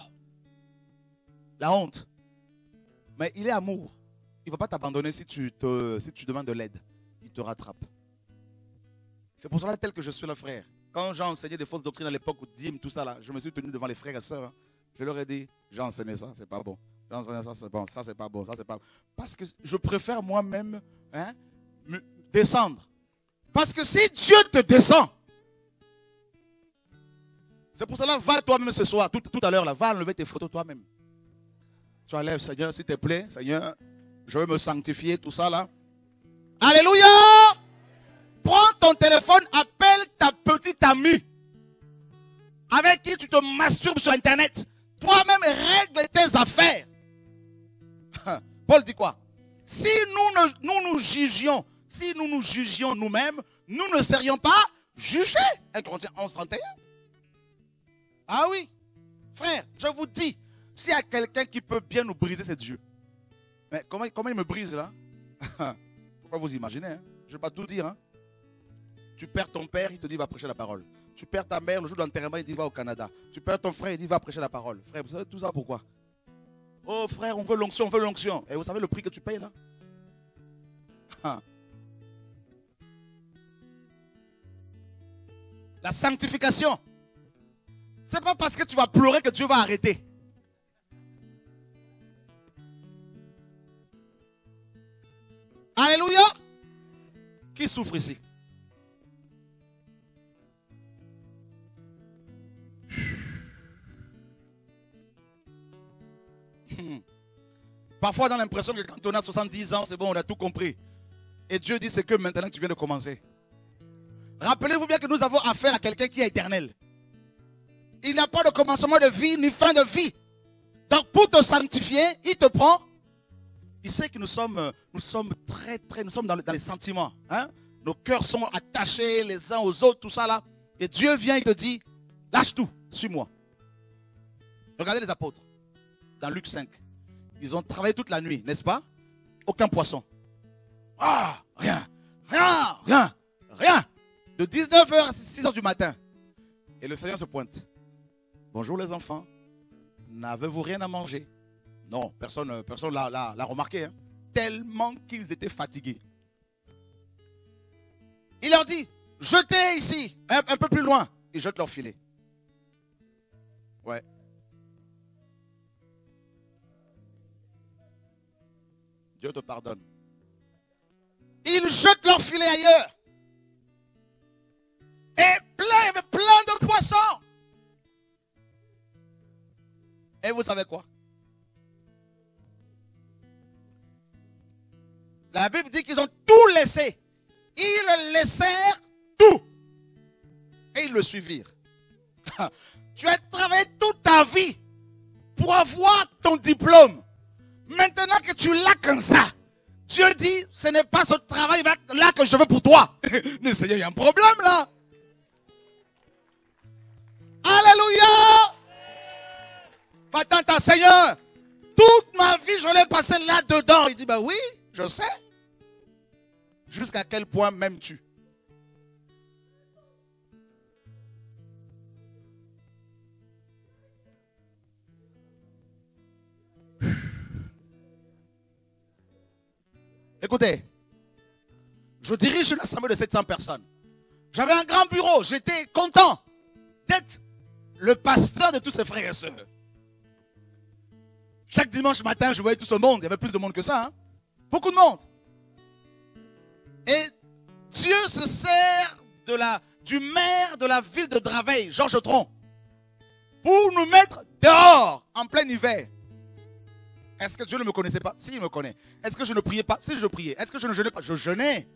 La honte. Mais il est amour. Il ne va pas t'abandonner si tu te, si tu demandes de l'aide. Il te rattrape. C'est pour cela tel que je suis le frère. Quand j'ai enseigné des fausses doctrines à l'époque, dîmes, tout ça, là, je me suis tenu devant les frères et sœurs. Hein. Je leur ai dit, j'ai enseigné ça, c'est pas bon. J'ai enseigné ça, c'est bon, ça, c'est pas bon, ça, c'est pas bon. Parce que je préfère moi-même hein, me descendre. Parce que si Dieu te descend, c'est pour cela, va toi-même ce soir, tout, tout à l'heure, là, va enlever tes photos toi-même. Tu enlèves, Seigneur, s'il te plaît, Seigneur, je veux me sanctifier, tout ça, là. Alléluia! Prends ton téléphone, appelle ta petite amie avec qui tu te masturbes sur Internet. Toi-même, règle tes affaires. Paul dit quoi? Si nous ne, nous, nous jugions, si nous nous jugions nous-mêmes, nous ne serions pas jugés. Corinthiens onze, trente et un. Ah oui, frère, je vous dis, s'il y a quelqu'un qui peut bien nous briser, c'est Dieu. Mais comment, comment il me brise là? Pourquoi vous imaginez hein? Je ne vais pas tout dire. Hein? Tu perds ton père, il te dit va prêcher la parole. Tu perds ta mère, le jour de l'enterrement, il dit va au Canada. Tu perds ton frère, il dit va prêcher la parole. Frère, vous savez tout ça pourquoi? Oh frère, on veut l'onction, on veut l'onction. Et vous savez le prix que tu payes là? Ah. La sanctification. Ce n'est pas parce que tu vas pleurer que Dieu va arrêter. Alléluia. Qui souffre ici? Parfois, on a l'impression que quand on a soixante-dix ans, c'est bon, on a tout compris. Et Dieu dit, c'est que maintenant tu viens de commencer. Rappelez-vous bien que nous avons affaire à quelqu'un qui est éternel. Il n'a pas de commencement de vie, ni fin de vie. Donc, pour te sanctifier, il te prend. Il sait que nous sommes, nous sommes très, très, nous sommes dans, le, dans les sentiments. Hein? Nos cœurs sont attachés les uns aux autres, tout ça là. Et Dieu vient, il te dit, lâche tout, suis-moi. Regardez les apôtres, dans Luc cinq. Ils ont travaillé toute la nuit, n'est-ce pas? Aucun poisson. Ah, rien, rien, rien, rien. De dix-neuf heures à six heures du matin. Et le Seigneur se pointe. Bonjour les enfants. N'avez-vous rien à manger? Non, personne ne personne l'a remarqué. Hein. Tellement qu'ils étaient fatigués. Il leur dit, jetez ici, un, un peu plus loin. Ils jettent leur filet. Ouais. Dieu te pardonne. Ils jettent leur filet ailleurs. Et plein, il y avait plein de poissons. Et vous savez quoi? La Bible dit qu'ils ont tout laissé. Ils laissèrent tout. Et ils le suivirent. Tu as travaillé toute ta vie pour avoir ton diplôme. Maintenant que tu l'as comme ça, Dieu dit, ce n'est pas ce travail-là que je veux pour toi. Mais Seigneur, il y a un problème là. Alléluia. Maintenant, ta Seigneur, toute ma vie, je l'ai passé là-dedans. Il dit, ben oui, je sais. Jusqu'à quel point m'aimes-tu? Écoutez, je dirige une assemblée de sept cents personnes. J'avais un grand bureau, j'étais content d'être le pasteur de tous ses frères et sœurs. Chaque dimanche matin, je voyais tout ce monde. Il y avait plus de monde que ça. Hein? Beaucoup de monde. Et Dieu se sert de la, du maire de la ville de Draveil, Georges Tron, pour nous mettre dehors en plein hiver. Est-ce que Dieu ne me connaissait pas? Si, il me connaît. Est-ce que je ne priais pas? Si, je priais. Est-ce que je ne jeûnais pas? Je jeûnais.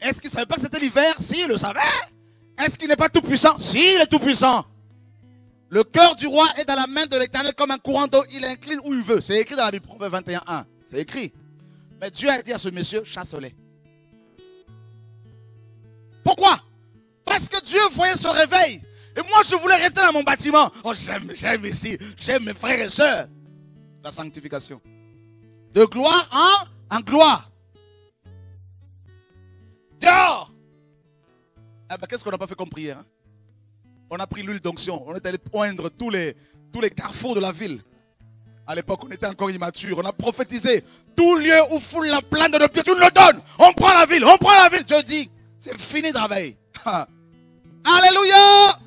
Est-ce qu'il ne savait pas que c'était l'hiver? Si, il le savait. Est-ce qu'il n'est pas tout puissant? Si, il est tout puissant. Le cœur du roi est dans la main de l'Éternel comme un courant d'eau. Il incline où il veut. C'est écrit dans la Bible, Proverbe vingt et un, un. C'est écrit. Mais Dieu a dit à ce monsieur, chasse-les. Pourquoi? Parce que Dieu voyait ce réveil. Et moi, je voulais rester dans mon bâtiment. Oh, j'aime, j'aime ici. J'aime mes frères et sœurs. La sanctification. De gloire en, en gloire. Dehors. Eh ben, qu'est-ce qu'on n'a pas fait comme prière? Hein? On a pris l'huile d'onction. On est allé poindre tous les, tous les carrefours de la ville. À l'époque, on était encore immature. On a prophétisé. Tout lieu où foule la plainte de pied, tu nous le donnes. On prend la ville. On prend la ville. Dieu dit, c'est fini de travailler. Alléluia.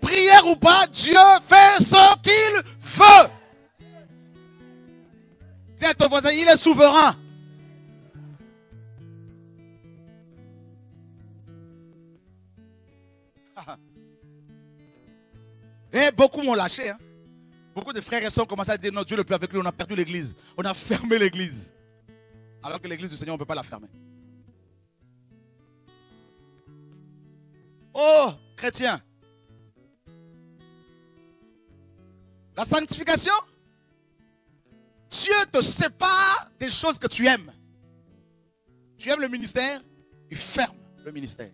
Prière ou pas, Dieu fait ce qu'il veut. Dis à ton voisin, il est souverain. Et beaucoup m'ont lâché. Hein. Beaucoup de frères et sœurs ont commencé à dire, non, Dieu ne peut avec lui, on a perdu l'église. On a fermé l'église. Alors que l'église du Seigneur, on ne peut pas la fermer. Oh, chrétiens. La sanctification, Dieu te sépare des choses que tu aimes. Tu aimes le ministère, il ferme le ministère.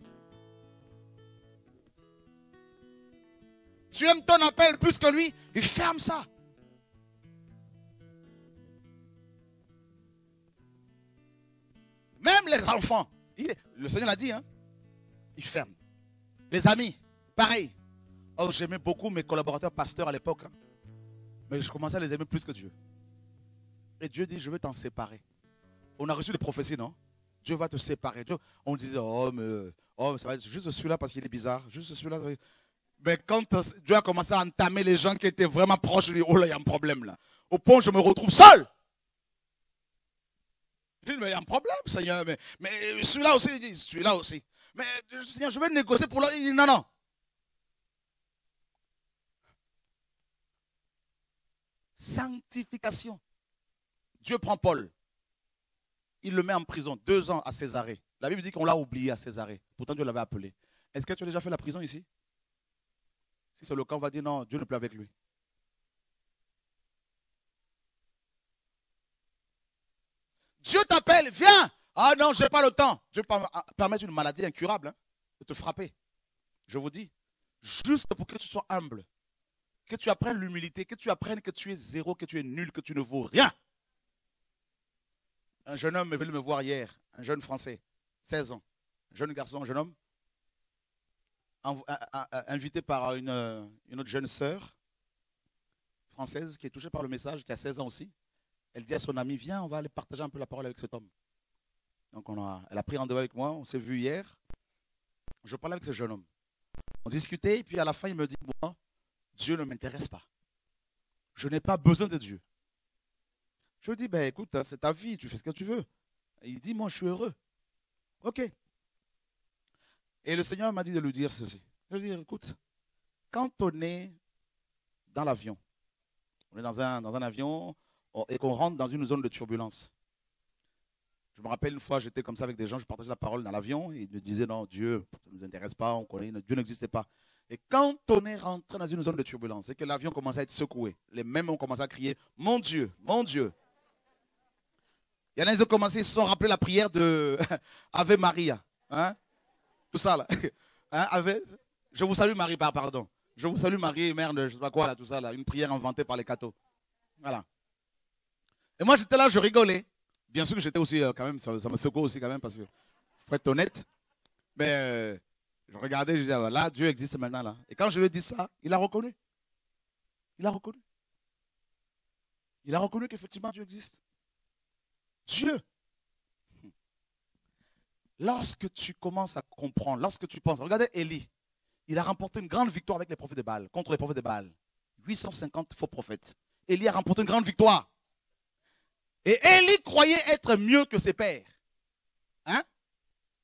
Tu aimes ton appel plus que lui, il ferme ça. Même les enfants, il, le Seigneur l'a dit, hein, il ferme. Les amis, pareil. Oh, j'aimais beaucoup mes collaborateurs pasteurs à l'époque, hein, mais je commençais à les aimer plus que Dieu. Et Dieu dit, je veux t'en séparer. On a reçu des prophéties, non? Dieu va te séparer. Dieu, on disait, oh, mais, oh, mais ça va être juste celui-là parce qu'il est bizarre. Juste celui-là. Mais quand Dieu a commencé à entamer les gens qui étaient vraiment proches, je lui ai dit, oh là, il y a un problème là. Au point où je me retrouve seul. Je lui ai dit, mais il y a un problème, Seigneur. Mais, mais celui-là aussi, il dit, celui-là aussi. Mais Seigneur, je vais négocier pour l'autre. Il dit, non, non. Sanctification. Dieu prend Paul. Il le met en prison, deux ans à Césarée. La Bible dit qu'on l'a oublié à Césarée. Pourtant, Dieu l'avait appelé. Est-ce que tu as déjà fait la prison ici? Si c'est le cas, on va dire non, Dieu ne plaît avec lui. Dieu t'appelle, viens. Ah non, je n'ai pas le temps. Dieu permet une maladie incurable hein, de te frapper. Je vous dis, juste pour que tu sois humble, que tu apprennes l'humilité, que tu apprennes que tu es zéro, que tu es nul, que tu ne vaux rien. Un jeune homme est venu me voir hier, un jeune français, seize ans, un jeune garçon, un jeune homme, invité par une, une autre jeune sœur française qui est touchée par le message, qui a seize ans aussi. Elle dit à son ami, viens, on va aller partager un peu la parole avec cet homme. Donc on a, elle a pris rendez-vous avec moi, on s'est vu hier. Je parlais avec ce jeune homme. On discutait et puis à la fin il me dit, moi, Dieu ne m'intéresse pas. Je n'ai pas besoin de Dieu. Je lui dis, ben écoute, c'est ta vie, tu fais ce que tu veux. Et il dit, moi je suis heureux. Ok. Et le Seigneur m'a dit de lui dire ceci. Je lui ai dit, écoute, quand on est dans l'avion, on est dans un, dans un avion et qu'on rentre dans une zone de turbulence. Je me rappelle une fois, j'étais comme ça avec des gens, je partageais la parole dans l'avion, et ils me disaient, non, Dieu, ça ne nous intéresse pas, on connaît, Dieu n'existait pas. Et quand on est rentré dans une zone de turbulence et que l'avion commençait à être secoué, les mêmes ont commencé à crier, mon Dieu, mon Dieu. Il y en a, ils ont commencé, ils se sont rappelés la prière de Ave Maria. Hein? Tout ça là. Hein, avec, je vous salue Marie, pardon. Je vous salue Marie, mère de je sais pas quoi là, tout ça là. Une prière inventée par les cathos. Voilà. Et moi j'étais là, je rigolais. Bien sûr que j'étais aussi euh, quand même, ça, ça me secoue aussi quand même parce que, faut être honnête. Mais euh, je regardais, je disais là, Dieu existe maintenant là. Et quand je lui ai dit ça, il a reconnu. Il a reconnu. Il a reconnu qu'effectivement Dieu existe. Dieu. Lorsque tu commences à comprendre, lorsque tu penses, regardez Élie, il a remporté une grande victoire avec les prophètes de Baal, contre les prophètes de Baal. huit cent cinquante faux prophètes. Élie a remporté une grande victoire. Et Élie croyait être mieux que ses pères. Hein?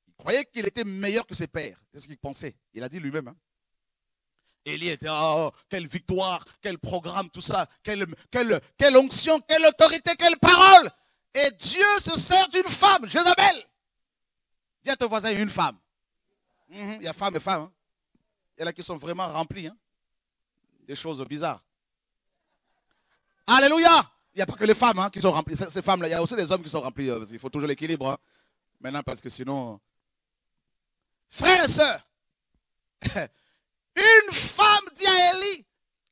Il croyait qu'il était meilleur que ses pères. C'est ce qu'il pensait. Il a dit lui-même. Hein? Élie était, oh, quelle victoire, quel programme, tout ça, quelle, quelle, quelle onction, quelle autorité, quelle parole. Et Dieu se sert d'une femme, Jezabel. Dis à ton voisin, une femme. Mm-hmm, il y a femme et femme. Hein. Il y en a qui sont vraiment remplies. Hein. Des choses bizarres. Alléluia. Il n'y a pas que les femmes hein, qui sont remplies. Ces femmes-là, il y a aussi des hommes qui sont remplis. Euh, il faut toujours l'équilibre. Hein. Maintenant, parce que sinon... Frères et sœurs, une femme dit à Élie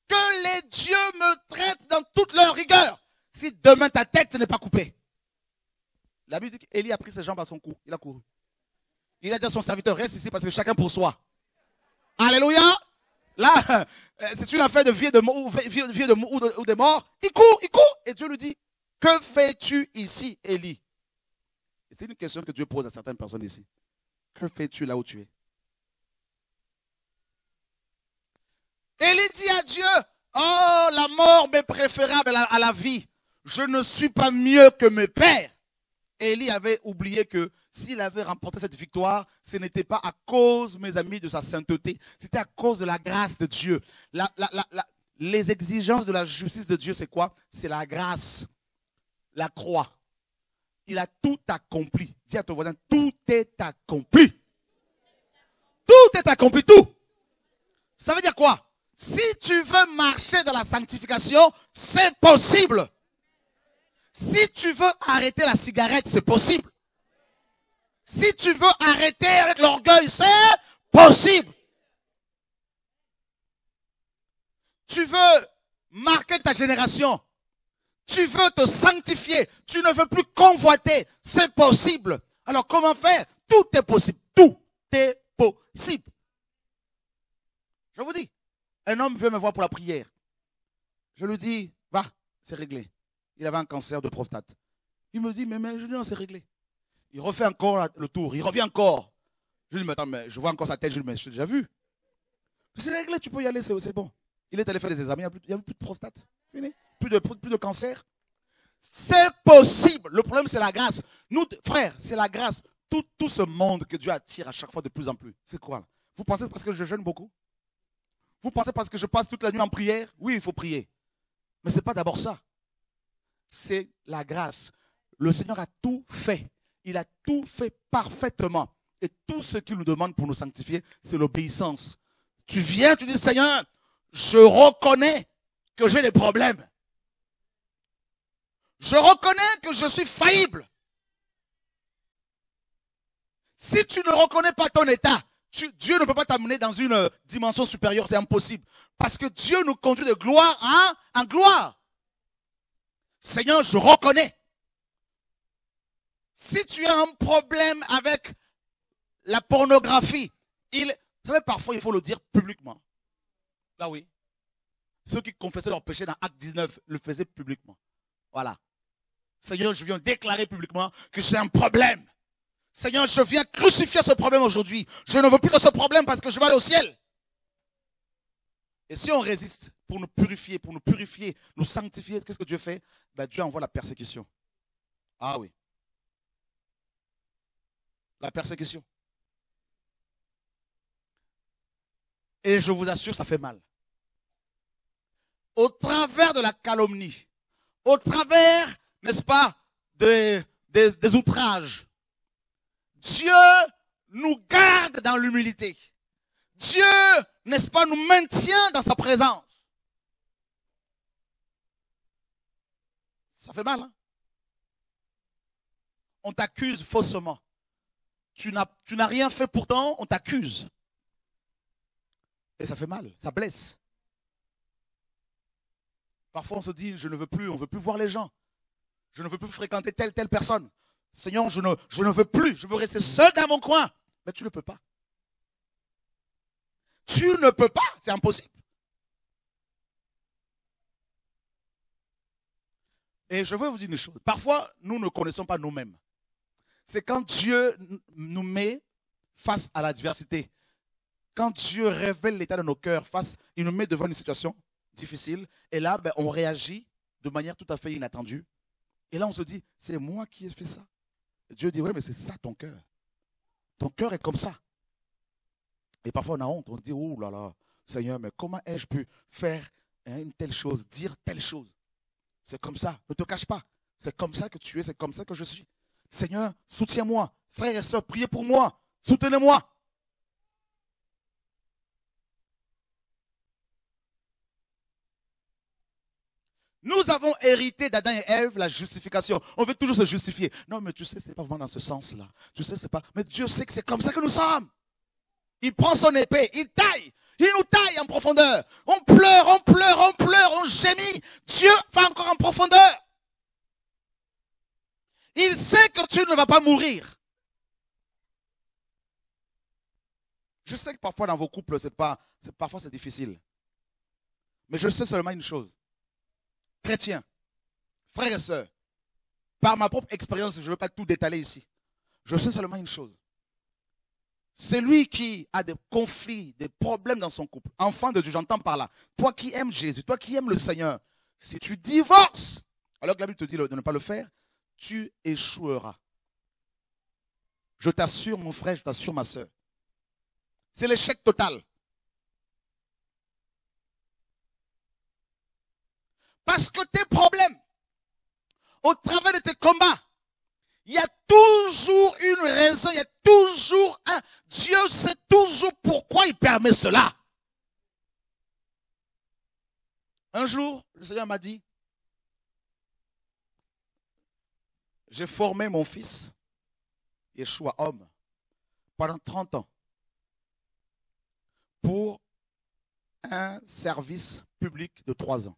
que les dieux me traitent dans toute leur rigueur. Si demain ta tête n'est pas coupée. La Bible dit qu'Élie a pris ses jambes à son cou. Il a couru. Il a dit à son serviteur, reste ici parce que chacun pour soi. Alléluia. Là, c'est une affaire de vie, de, ou, vie de, ou, de, ou de mort. Il court, il court. Et Dieu lui dit, que fais-tu ici, Élie? C'est une question que Dieu pose à certaines personnes ici. Que fais-tu là où tu es? Élie dit à Dieu, oh, la mort m'est préférable à la, à la vie. Je ne suis pas mieux que mes pères. Élie avait oublié que s'il avait remporté cette victoire, ce n'était pas à cause, mes amis, de sa sainteté. C'était à cause de la grâce de Dieu. La, la, la, la, les exigences de la justice de Dieu, c'est quoi? C'est la grâce, la croix. Il a tout accompli. Dis à ton voisin, tout est accompli. Tout est accompli, tout. Ça veut dire quoi? Si tu veux marcher dans la sanctification, c'est possible. Si tu veux arrêter la cigarette, c'est possible. Si tu veux arrêter avec l'orgueil, c'est possible. Tu veux marquer ta génération. Tu veux te sanctifier. Tu ne veux plus convoiter. C'est possible. Alors comment faire? Tout est possible. Tout est possible. Je vous dis, un homme veut me voir pour la prière. Je lui dis, va, c'est réglé. Il avait un cancer de prostate. Il me dit, mais, mais je dis, non, c'est réglé. Il refait encore le tour, il revient encore. Je lui dis, mais attends, mais je vois encore sa tête, je lui dis, mais je l'ai déjà vu. C'est réglé, tu peux y aller, c'est bon. Il est allé faire des examens, il n'y a, a plus de prostate. Fini. Plus de, plus de cancer. C'est possible. Le problème, c'est la grâce. Nous, frères, c'est la grâce. Tout, tout ce monde que Dieu attire à chaque fois de plus en plus. C'est quoi là? Vous pensez parce que je jeûne beaucoup? Vous pensez parce que je passe toute la nuit en prière? Oui, il faut prier. Mais ce n'est pas d'abord ça. C'est la grâce. Le Seigneur a tout fait. Il a tout fait parfaitement. Et tout ce qu'il nous demande pour nous sanctifier, c'est l'obéissance. Tu viens, tu dis, Seigneur, je reconnais que j'ai des problèmes. Je reconnais que je suis faillible. Si tu ne reconnais pas ton état, tu, Dieu ne peut pas t'amener dans une dimension supérieure, c'est impossible. Parce que Dieu nous conduit de gloire hein, en gloire. Seigneur, je reconnais. Si tu as un problème avec la pornographie, il, parfois il faut le dire publiquement. Là oui. Ceux qui confessaient leur péché dans Actes dix-neuf le faisaient publiquement. Voilà. Seigneur, je viens déclarer publiquement que j'ai un problème. Seigneur, je viens crucifier ce problème aujourd'hui. Je ne veux plus de ce problème parce que je vais aller au ciel. Et si on résiste pour nous purifier, pour nous purifier, nous sanctifier, qu'est-ce que Dieu fait? Ben, Dieu envoie la persécution. Ah oui. La persécution. Et je vous assure, ça fait mal. Au travers de la calomnie, au travers, n'est-ce pas, des, des, des outrages, Dieu nous garde dans l'humilité. Dieu, n'est-ce pas, nous maintient dans sa présence. Ça fait mal, hein? On t'accuse faussement. Tu n'as rien fait pourtant, on t'accuse. Et ça fait mal, ça blesse. Parfois on se dit, je ne veux plus, on ne veut plus voir les gens. Je ne veux plus fréquenter telle, telle personne. Seigneur, je ne, je ne veux plus, je veux rester seul dans mon coin. Mais tu ne peux pas. Tu ne peux pas, c'est impossible. Et je veux vous dire une chose. Parfois, nous ne connaissons pas nous-mêmes. C'est quand Dieu nous met face à la diversité. Quand Dieu révèle l'état de nos cœurs, face, il nous met devant une situation difficile, et là, ben, on réagit de manière tout à fait inattendue. Et là, on se dit, c'est moi qui ai fait ça. Et Dieu dit, oui, mais c'est ça ton cœur. Ton cœur est comme ça. Et parfois, on a honte. On dit, oh là là, Seigneur, mais comment ai-je pu faire une telle chose, dire telle chose? C'est comme ça, ne te cache pas. C'est comme ça que tu es, c'est comme ça que je suis. Seigneur, soutiens-moi. Frères et sœurs, priez pour moi. Soutenez-moi. Nous avons hérité d'Adam et Ève la justification. On veut toujours se justifier. Non, mais tu sais, c'est pas vraiment dans ce sens-là. Tu sais, c'est pas. Mais Dieu sait que c'est comme ça que nous sommes. Il prend son épée, il taille, il nous taille en profondeur. On pleure, on pleure, on pleure, on gémit. Dieu va encore en profondeur. Il sait que tu ne vas pas mourir. Je sais que parfois dans vos couples, c'est pas, parfois c'est difficile. Mais je sais seulement une chose. Chrétiens, frères et sœurs, par ma propre expérience, je ne veux pas tout détaler ici. Je sais seulement une chose. Celui qui a des conflits, des problèmes dans son couple, enfant de Dieu, j'entends par là, toi qui aimes Jésus, toi qui aimes le Seigneur, si tu divorces, alors que la Bible te dit de ne pas le faire, tu échoueras. Je t'assure mon frère, je t'assure ma sœur. C'est l'échec total. Parce que tes problèmes, au travers de tes combats, il y a toujours une raison, il y a toujours un... Dieu sait toujours pourquoi il permet cela. Un jour, le Seigneur m'a dit, j'ai formé mon fils, Yeshua, homme, pendant trente ans, pour un service public de trois ans.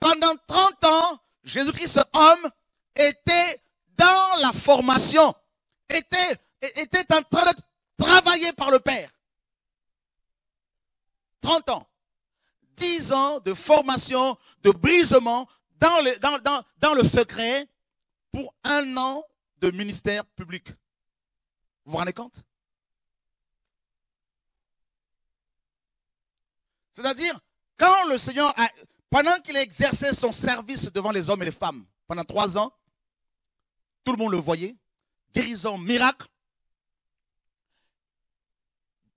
Pendant trente ans, Jésus-Christ, homme, était dans la formation, était, était en train de travailler par le Père. trente ans, dix ans de formation, de brisement dans le, dans, dans, dans le secret pour un an de ministère public. Vous vous rendez compte? C'est-à-dire, quand le Seigneur, a, pendant qu'il exerçait son service devant les hommes et les femmes, pendant trois ans, tout le monde le voyait, guérison, miracle.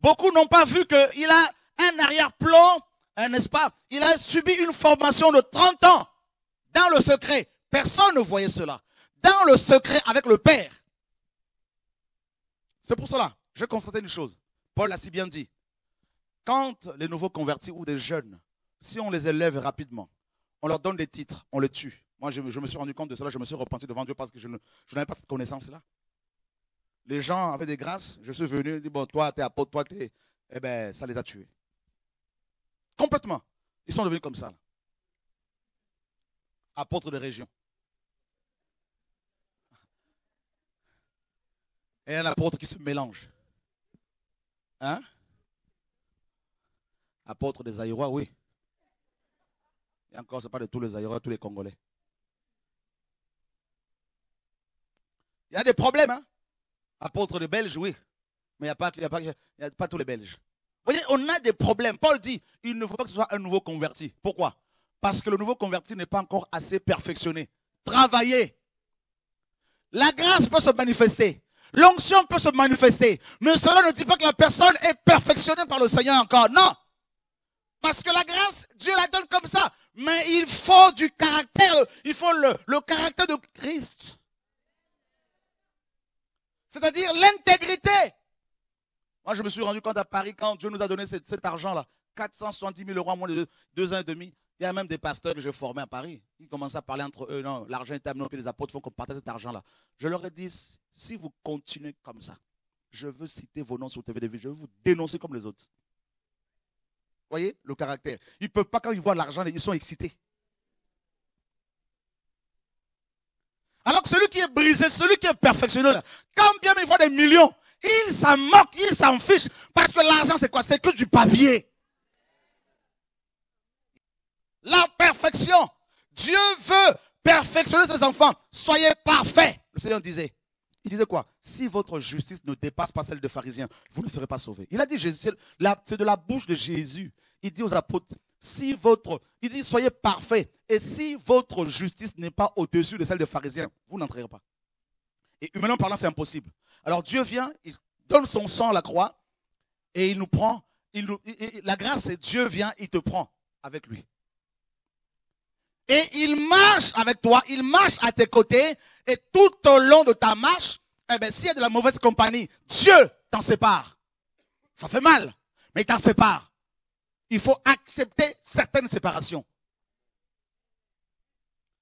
Beaucoup n'ont pas vu qu'il a un arrière-plan, n'est-ce pas? Il a subi une formation de trente ans dans le secret. Personne ne voyait cela. Dans le secret avec le Père. C'est pour cela, je constatais une chose. Paul a si bien dit. Quand les nouveaux convertis ou des jeunes, si on les élève rapidement, on leur donne des titres, on les tue. Moi, je, je me suis rendu compte de cela, je me suis repenti devant Dieu parce que je n'avais pas cette connaissance-là. Les gens avaient des grâces, je suis venu, je dis, bon, toi, t'es apôtre, toi, t'es... Eh bien, ça les a tués. Complètement. Ils sont devenus comme ça. Là. Apôtres de région. Et un apôtre qui se mélange. Hein? Apôtre des Aïrois, oui. Et encore, ce n'est pas de tous les Aïrois, tous les Congolais. Il y a des problèmes, hein? Apôtre des Belges, oui. Mais il n'y a pas, il y a pas, il y a pas tous les Belges. Vous voyez, on a des problèmes. Paul dit, il ne faut pas que ce soit un nouveau converti. Pourquoi? Parce que le nouveau converti n'est pas encore assez perfectionné. Travaillez. La grâce peut se manifester. L'onction peut se manifester. Mais cela ne dit pas que la personne est perfectionnée par le Seigneur encore. Non. Parce que la grâce, Dieu la donne comme ça. Mais il faut du caractère. Il faut le, le caractère de Christ. C'est-à-dire l'intégrité. Moi, je me suis rendu compte à Paris, quand Dieu nous a donné cet, cet argent-là, quatre cent soixante-dix mille euros en moins de deux ans et demi, il y a même des pasteurs que j'ai formés à Paris. Ils commençaient à parler entre eux, non, l'argent est terminé, puis les apôtres font qu'on partage cet argent-là. Je leur ai dit, si vous continuez comme ça, je veux citer vos noms sur T V de vie, je veux vous dénoncer comme les autres. Vous voyez le caractère. Ils ne peuvent pas, quand ils voient l'argent, ils sont excités. Alors que celui qui est brisé, celui qui est perfectionné, quand bien il voit des millions, il s'en moque, il s'en fiche, parce que l'argent c'est quoi? C'est que du papier. La perfection. Dieu veut perfectionner ses enfants. Soyez parfaits. Le Seigneur disait, il disait quoi? Si votre justice ne dépasse pas celle des pharisiens, vous ne serez pas sauvés. Il a dit, Jésus, c'est de la bouche de Jésus. Il dit aux apôtres, si votre, il dit soyez parfaits, et si votre justice n'est pas au-dessus de celle des pharisiens, vous n'entrerez pas. Et humainement parlant, c'est impossible. Alors Dieu vient, il donne son sang à la croix et il nous prend. Il nous, il, il, la grâce, c'est Dieu vient, il te prend avec lui. Et il marche avec toi, il marche à tes côtés et tout au long de ta marche, eh bien, s'il y a de la mauvaise compagnie, Dieu t'en sépare. Ça fait mal, mais il t'en sépare. Il faut accepter certaines séparations.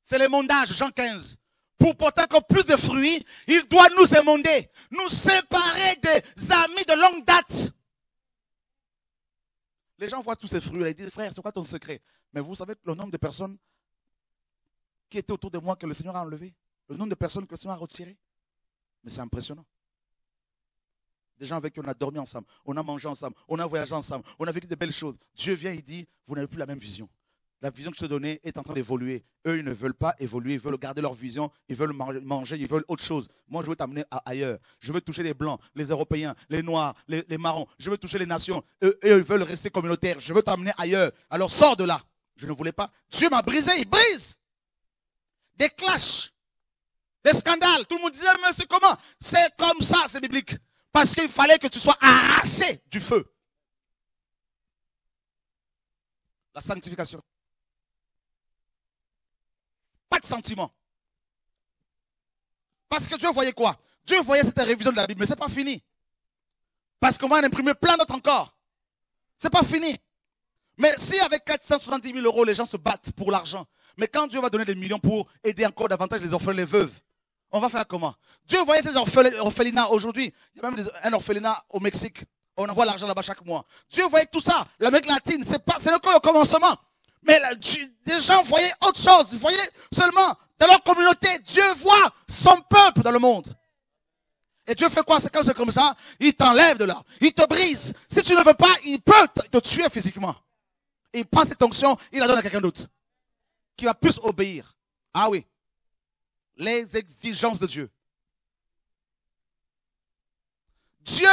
C'est l'émondage, Jean quinze. Pour porter encore plus de fruits, il doit nous émonder, nous séparer des amis de longue date. Les gens voient tous ces fruits-là, ils disent, frère, c'est quoi ton secret? Mais vous savez le nombre de personnes qui étaient autour de moi que le Seigneur a enlevé, le nombre de personnes que le Seigneur a retirées. Mais c'est impressionnant. Des gens avec qui on a dormi ensemble, on a mangé ensemble, on a voyagé ensemble, on a vécu de belles choses. Dieu vient, il dit, vous n'avez plus la même vision. La vision que je te donnais est en train d'évoluer. Eux, ils ne veulent pas évoluer, ils veulent garder leur vision, ils veulent manger, ils veulent autre chose. Moi, je veux t'amener ailleurs. Je veux toucher les Blancs, les Européens, les Noirs, les, les Marrons. Je veux toucher les nations. Eux, eux, ils veulent rester communautaires. Je veux t'amener ailleurs. Alors, sors de là. Je ne voulais pas. Dieu m'a brisé, il brise. Des clashs, des scandales. Tout le monde disait, mais c'est comment? C'est comme ça, c'est biblique. Parce qu'il fallait que tu sois arraché du feu. La sanctification. Pas de sentiment. Parce que Dieu voyait quoi? Dieu voyait cette révision de la Bible, mais ce n'est pas fini. Parce qu'on va en imprimer plein d'autres encore. Ce n'est pas fini. Mais si avec quatre cent soixante-dix mille euros, les gens se battent pour l'argent, mais quand Dieu va donner des millions pour aider encore davantage les orphelins, les veuves, on va faire comment? Dieu voyait ces orphelinats aujourd'hui. Il y a même des, un orphelinat au Mexique. On envoie l'argent là-bas chaque mois. Dieu voyait tout ça. L'Amérique latine, c'est pas, c'est le commencement. Mais là, tu, les gens voyaient autre chose. Ils voyaient seulement dans leur communauté. Dieu voit son peuple dans le monde. Et Dieu fait quoi? C'est quand c'est comme ça, il t'enlève de là. Il te brise. Si tu ne veux pas, il peut te tuer physiquement. Et il prend cette onction, il la donne à quelqu'un d'autre. Qui va plus obéir. Ah oui. Les exigences de Dieu. Dieu,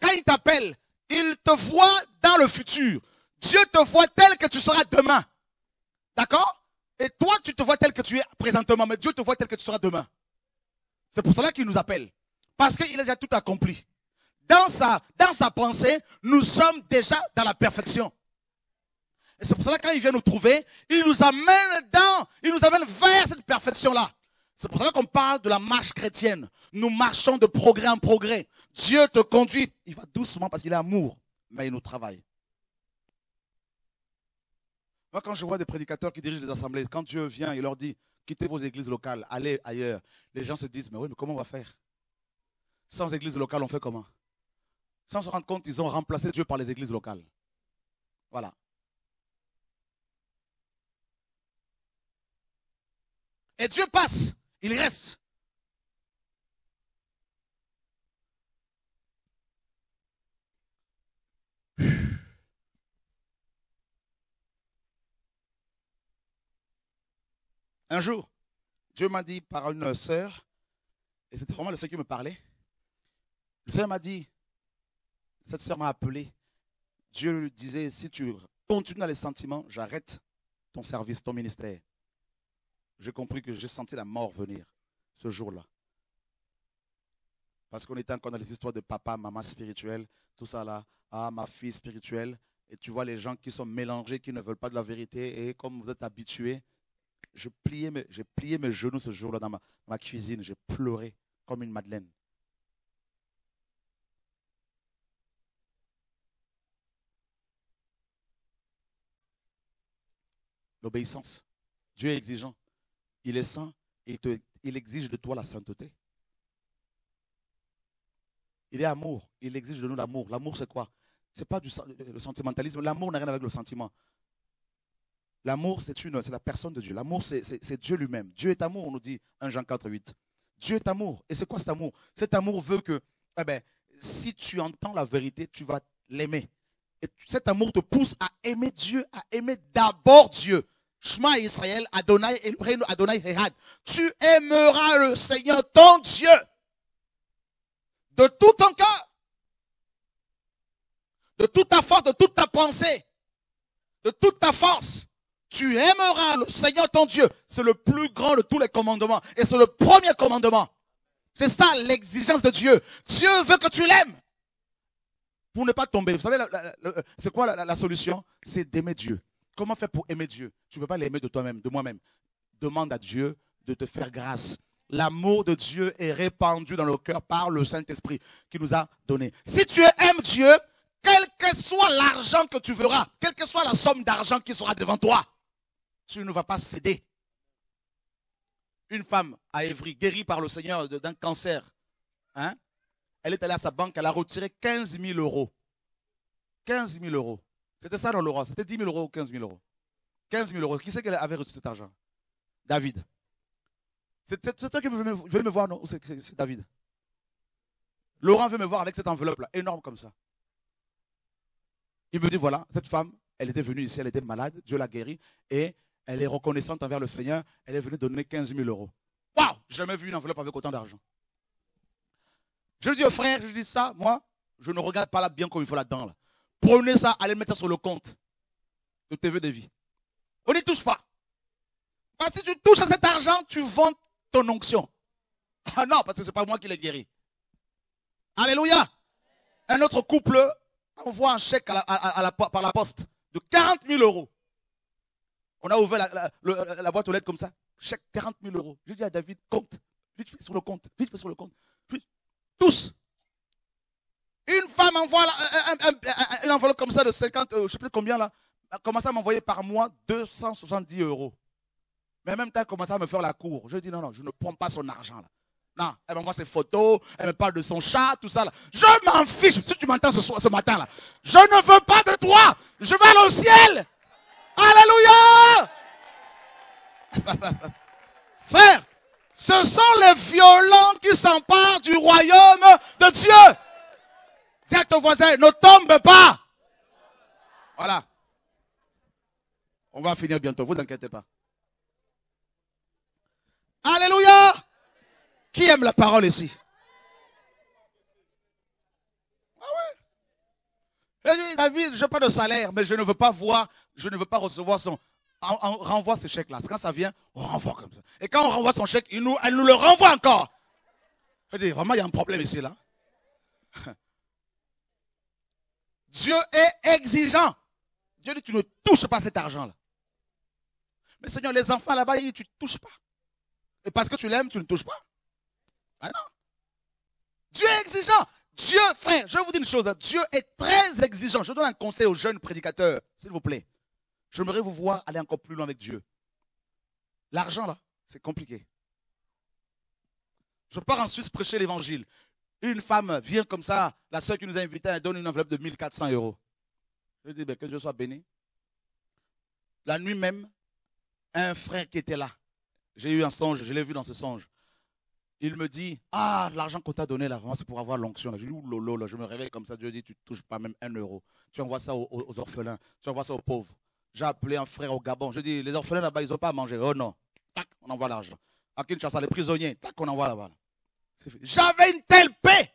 quand il t'appelle, il te voit dans le futur. Dieu te voit tel que tu seras demain. D'accord? Et toi, tu te vois tel que tu es présentement, mais Dieu te voit tel que tu seras demain. C'est pour cela qu'il nous appelle. Parce qu'il a déjà tout accompli. Dans sa, dans sa pensée, nous sommes déjà dans la perfection. Et c'est pour cela que quand il vient nous trouver, il nous amène dans, il nous amène vers cette perfection-là. C'est pour cela qu'on parle de la marche chrétienne. Nous marchons de progrès en progrès. Dieu te conduit. Il va doucement parce qu'il est amour, mais il nous travaille. Moi, quand je vois des prédicateurs qui dirigent des assemblées, quand Dieu vient, il leur dit, quittez vos églises locales, allez ailleurs. Les gens se disent, mais oui, mais comment on va faire? Sans églises locales, on fait comment? Sans se rendre compte, ils ont remplacé Dieu par les églises locales. Voilà. Et Dieu passe, il reste. Un jour, Dieu m'a dit par une sœur, et c'était vraiment le Seigneur qui me parlait, le Seigneur m'a dit, cette sœur m'a appelé, Dieu lui disait, si tu continues dans les sentiments, j'arrête ton service, ton ministère. J'ai compris que j'ai senti la mort venir ce jour-là. Parce qu'on était encore dans les histoires de papa, maman spirituelle, tout ça là, ah ma fille spirituelle, et tu vois les gens qui sont mélangés, qui ne veulent pas de la vérité, et comme vous êtes habitués, j'ai plié mes, j'ai plié mes genoux ce jour-là dans ma, ma cuisine. J'ai pleuré comme une madeleine. L'obéissance. Dieu est exigeant. Il est saint. Il, te, il exige de toi la sainteté. Il est amour. Il exige de nous l'amour. L'amour, c'est quoi? C'est pas du, le sentimentalisme. L'amour n'a rien avec le sentiment. L'amour, c'est la personne de Dieu. L'amour, c'est Dieu lui-même. Dieu est amour, on nous dit un Jean quatre, huit. Dieu est amour. Et c'est quoi cet amour? Cet amour veut que, eh ben, si tu entends la vérité, tu vas l'aimer. Et cet amour te pousse à aimer Dieu, à aimer d'abord Dieu. Shema Israel Adonai, Adonai Ehad. Tu aimeras le Seigneur, ton Dieu, de tout ton cœur, de toute ta force, de toute ta pensée, de toute ta force. Tu aimeras le Seigneur ton Dieu. C'est le plus grand de tous les commandements. Et c'est le premier commandement. C'est ça l'exigence de Dieu. Dieu veut que tu l'aimes. Pour ne pas tomber. Vous savez, c'est quoi la, la, la solution? C'est d'aimer Dieu. Comment faire pour aimer Dieu? Tu ne peux pas l'aimer de toi-même, de moi-même. Demande à Dieu de te faire grâce. L'amour de Dieu est répandu dans le cœur par le Saint-Esprit qui nous a donné. Si tu aimes Dieu, quel que soit l'argent que tu verras, quelle que soit la somme d'argent qui sera devant toi, tu ne vas pas céder. Une femme à Évry, guérie par le Seigneur d'un cancer, hein? Elle est allée à sa banque, elle a retiré quinze mille euros. quinze mille euros. C'était ça dans le roi, c'était dix mille euros ou quinze mille euros. quinze mille euros. Qui c'est qu'elle avait reçu cet argent? David. C'est toi qui veux me, me voir, non? C'est David. Laurent veut me voir avec cette enveloppe-là, énorme comme ça. Il me dit, voilà, cette femme, elle était venue ici, elle était malade, Dieu l'a guérie, et elle est reconnaissante envers le Seigneur, elle est venue donner quinze mille euros. Waouh, jamais vu une enveloppe avec autant d'argent. Je dis au frère, je dis ça, moi, je ne regarde pas là bien comme il faut là-dedans. Là. Prenez ça, allez mettre ça sur le compte de T V de vie. On n'y touche pas. Parce que si tu touches à cet argent, tu vends ton onction. Ah non, parce que ce n'est pas moi qui l'ai guéri. Alléluia. Un autre couple envoie un chèque à la, à, à la, par la poste de quarante mille euros. On a ouvert la, la, la, la boîte aux lettres comme ça. Chèque quarante mille euros. Je dis à David, compte. Vite fait sur le compte. Vite fait sur le compte. Vite. Tous. Une femme envoie un, un, un, une enveloppe comme ça de cinquante, euh, je ne sais plus combien là. Elle commence à m'envoyer par mois deux cent soixante-dix euros. Mais en même temps, elle commence à me faire la cour. Je dis non, non, je ne prends pas son argent là. Non, elle m'envoie ses photos, elle me parle de son chat, tout ça là. Je m'en fiche, si tu m'entends ce, ce matin là. Je ne veux pas de toi, je vais aller au ciel. Alléluia. Frère, ce sont les violents qui s'emparent du royaume de Dieu. Dis à ton voisin, ne tombe pas. Voilà. On va finir bientôt, vous inquiétez pas. Alléluia. Qui aime la parole ici? Ah David, je n'ai pas de salaire, mais je ne veux pas voir, je ne veux pas recevoir son... On, on renvoie ce chèque-là. Quand ça vient, on renvoie comme ça. Et quand on renvoie son chèque, il nous, elle nous le renvoie encore. Je dis, vraiment, il y a un problème ici, là. Dieu est exigeant. Dieu dit, tu ne touches pas cet argent-là. Mais Seigneur, les enfants là-bas, ils disent, tu ne touches pas. Et parce que tu l'aimes, tu ne touches pas. Ah non. Dieu est exigeant. Dieu, frère, je vous dis une chose, Dieu est très exigeant. Je donne un conseil aux jeunes prédicateurs, s'il vous plaît. J'aimerais vous voir aller encore plus loin avec Dieu. L'argent, là, c'est compliqué. Je pars en Suisse prêcher l'évangile. Une femme vient comme ça, la soeur qui nous a invités, elle donne une enveloppe de mille quatre cents euros. Je dis, ben, que Dieu soit béni. La nuit même, un frère qui était là, j'ai eu un songe, je l'ai vu dans ce songe. Il me dit, ah, l'argent qu'on t'a donné là, c'est pour avoir l'onction. Je dis, oulolo, là, je me réveille comme ça. Dieu dit, tu ne touches pas même un euro. Tu envoies ça aux, aux orphelins, tu envoies ça aux pauvres. J'ai appelé un frère au Gabon. Je dis, les orphelins là-bas, ils n'ont pas à manger. Oh non, tac, on envoie l'argent. À Kinshasa, les prisonniers, tac, on envoie là-bas. J'avais une telle paix.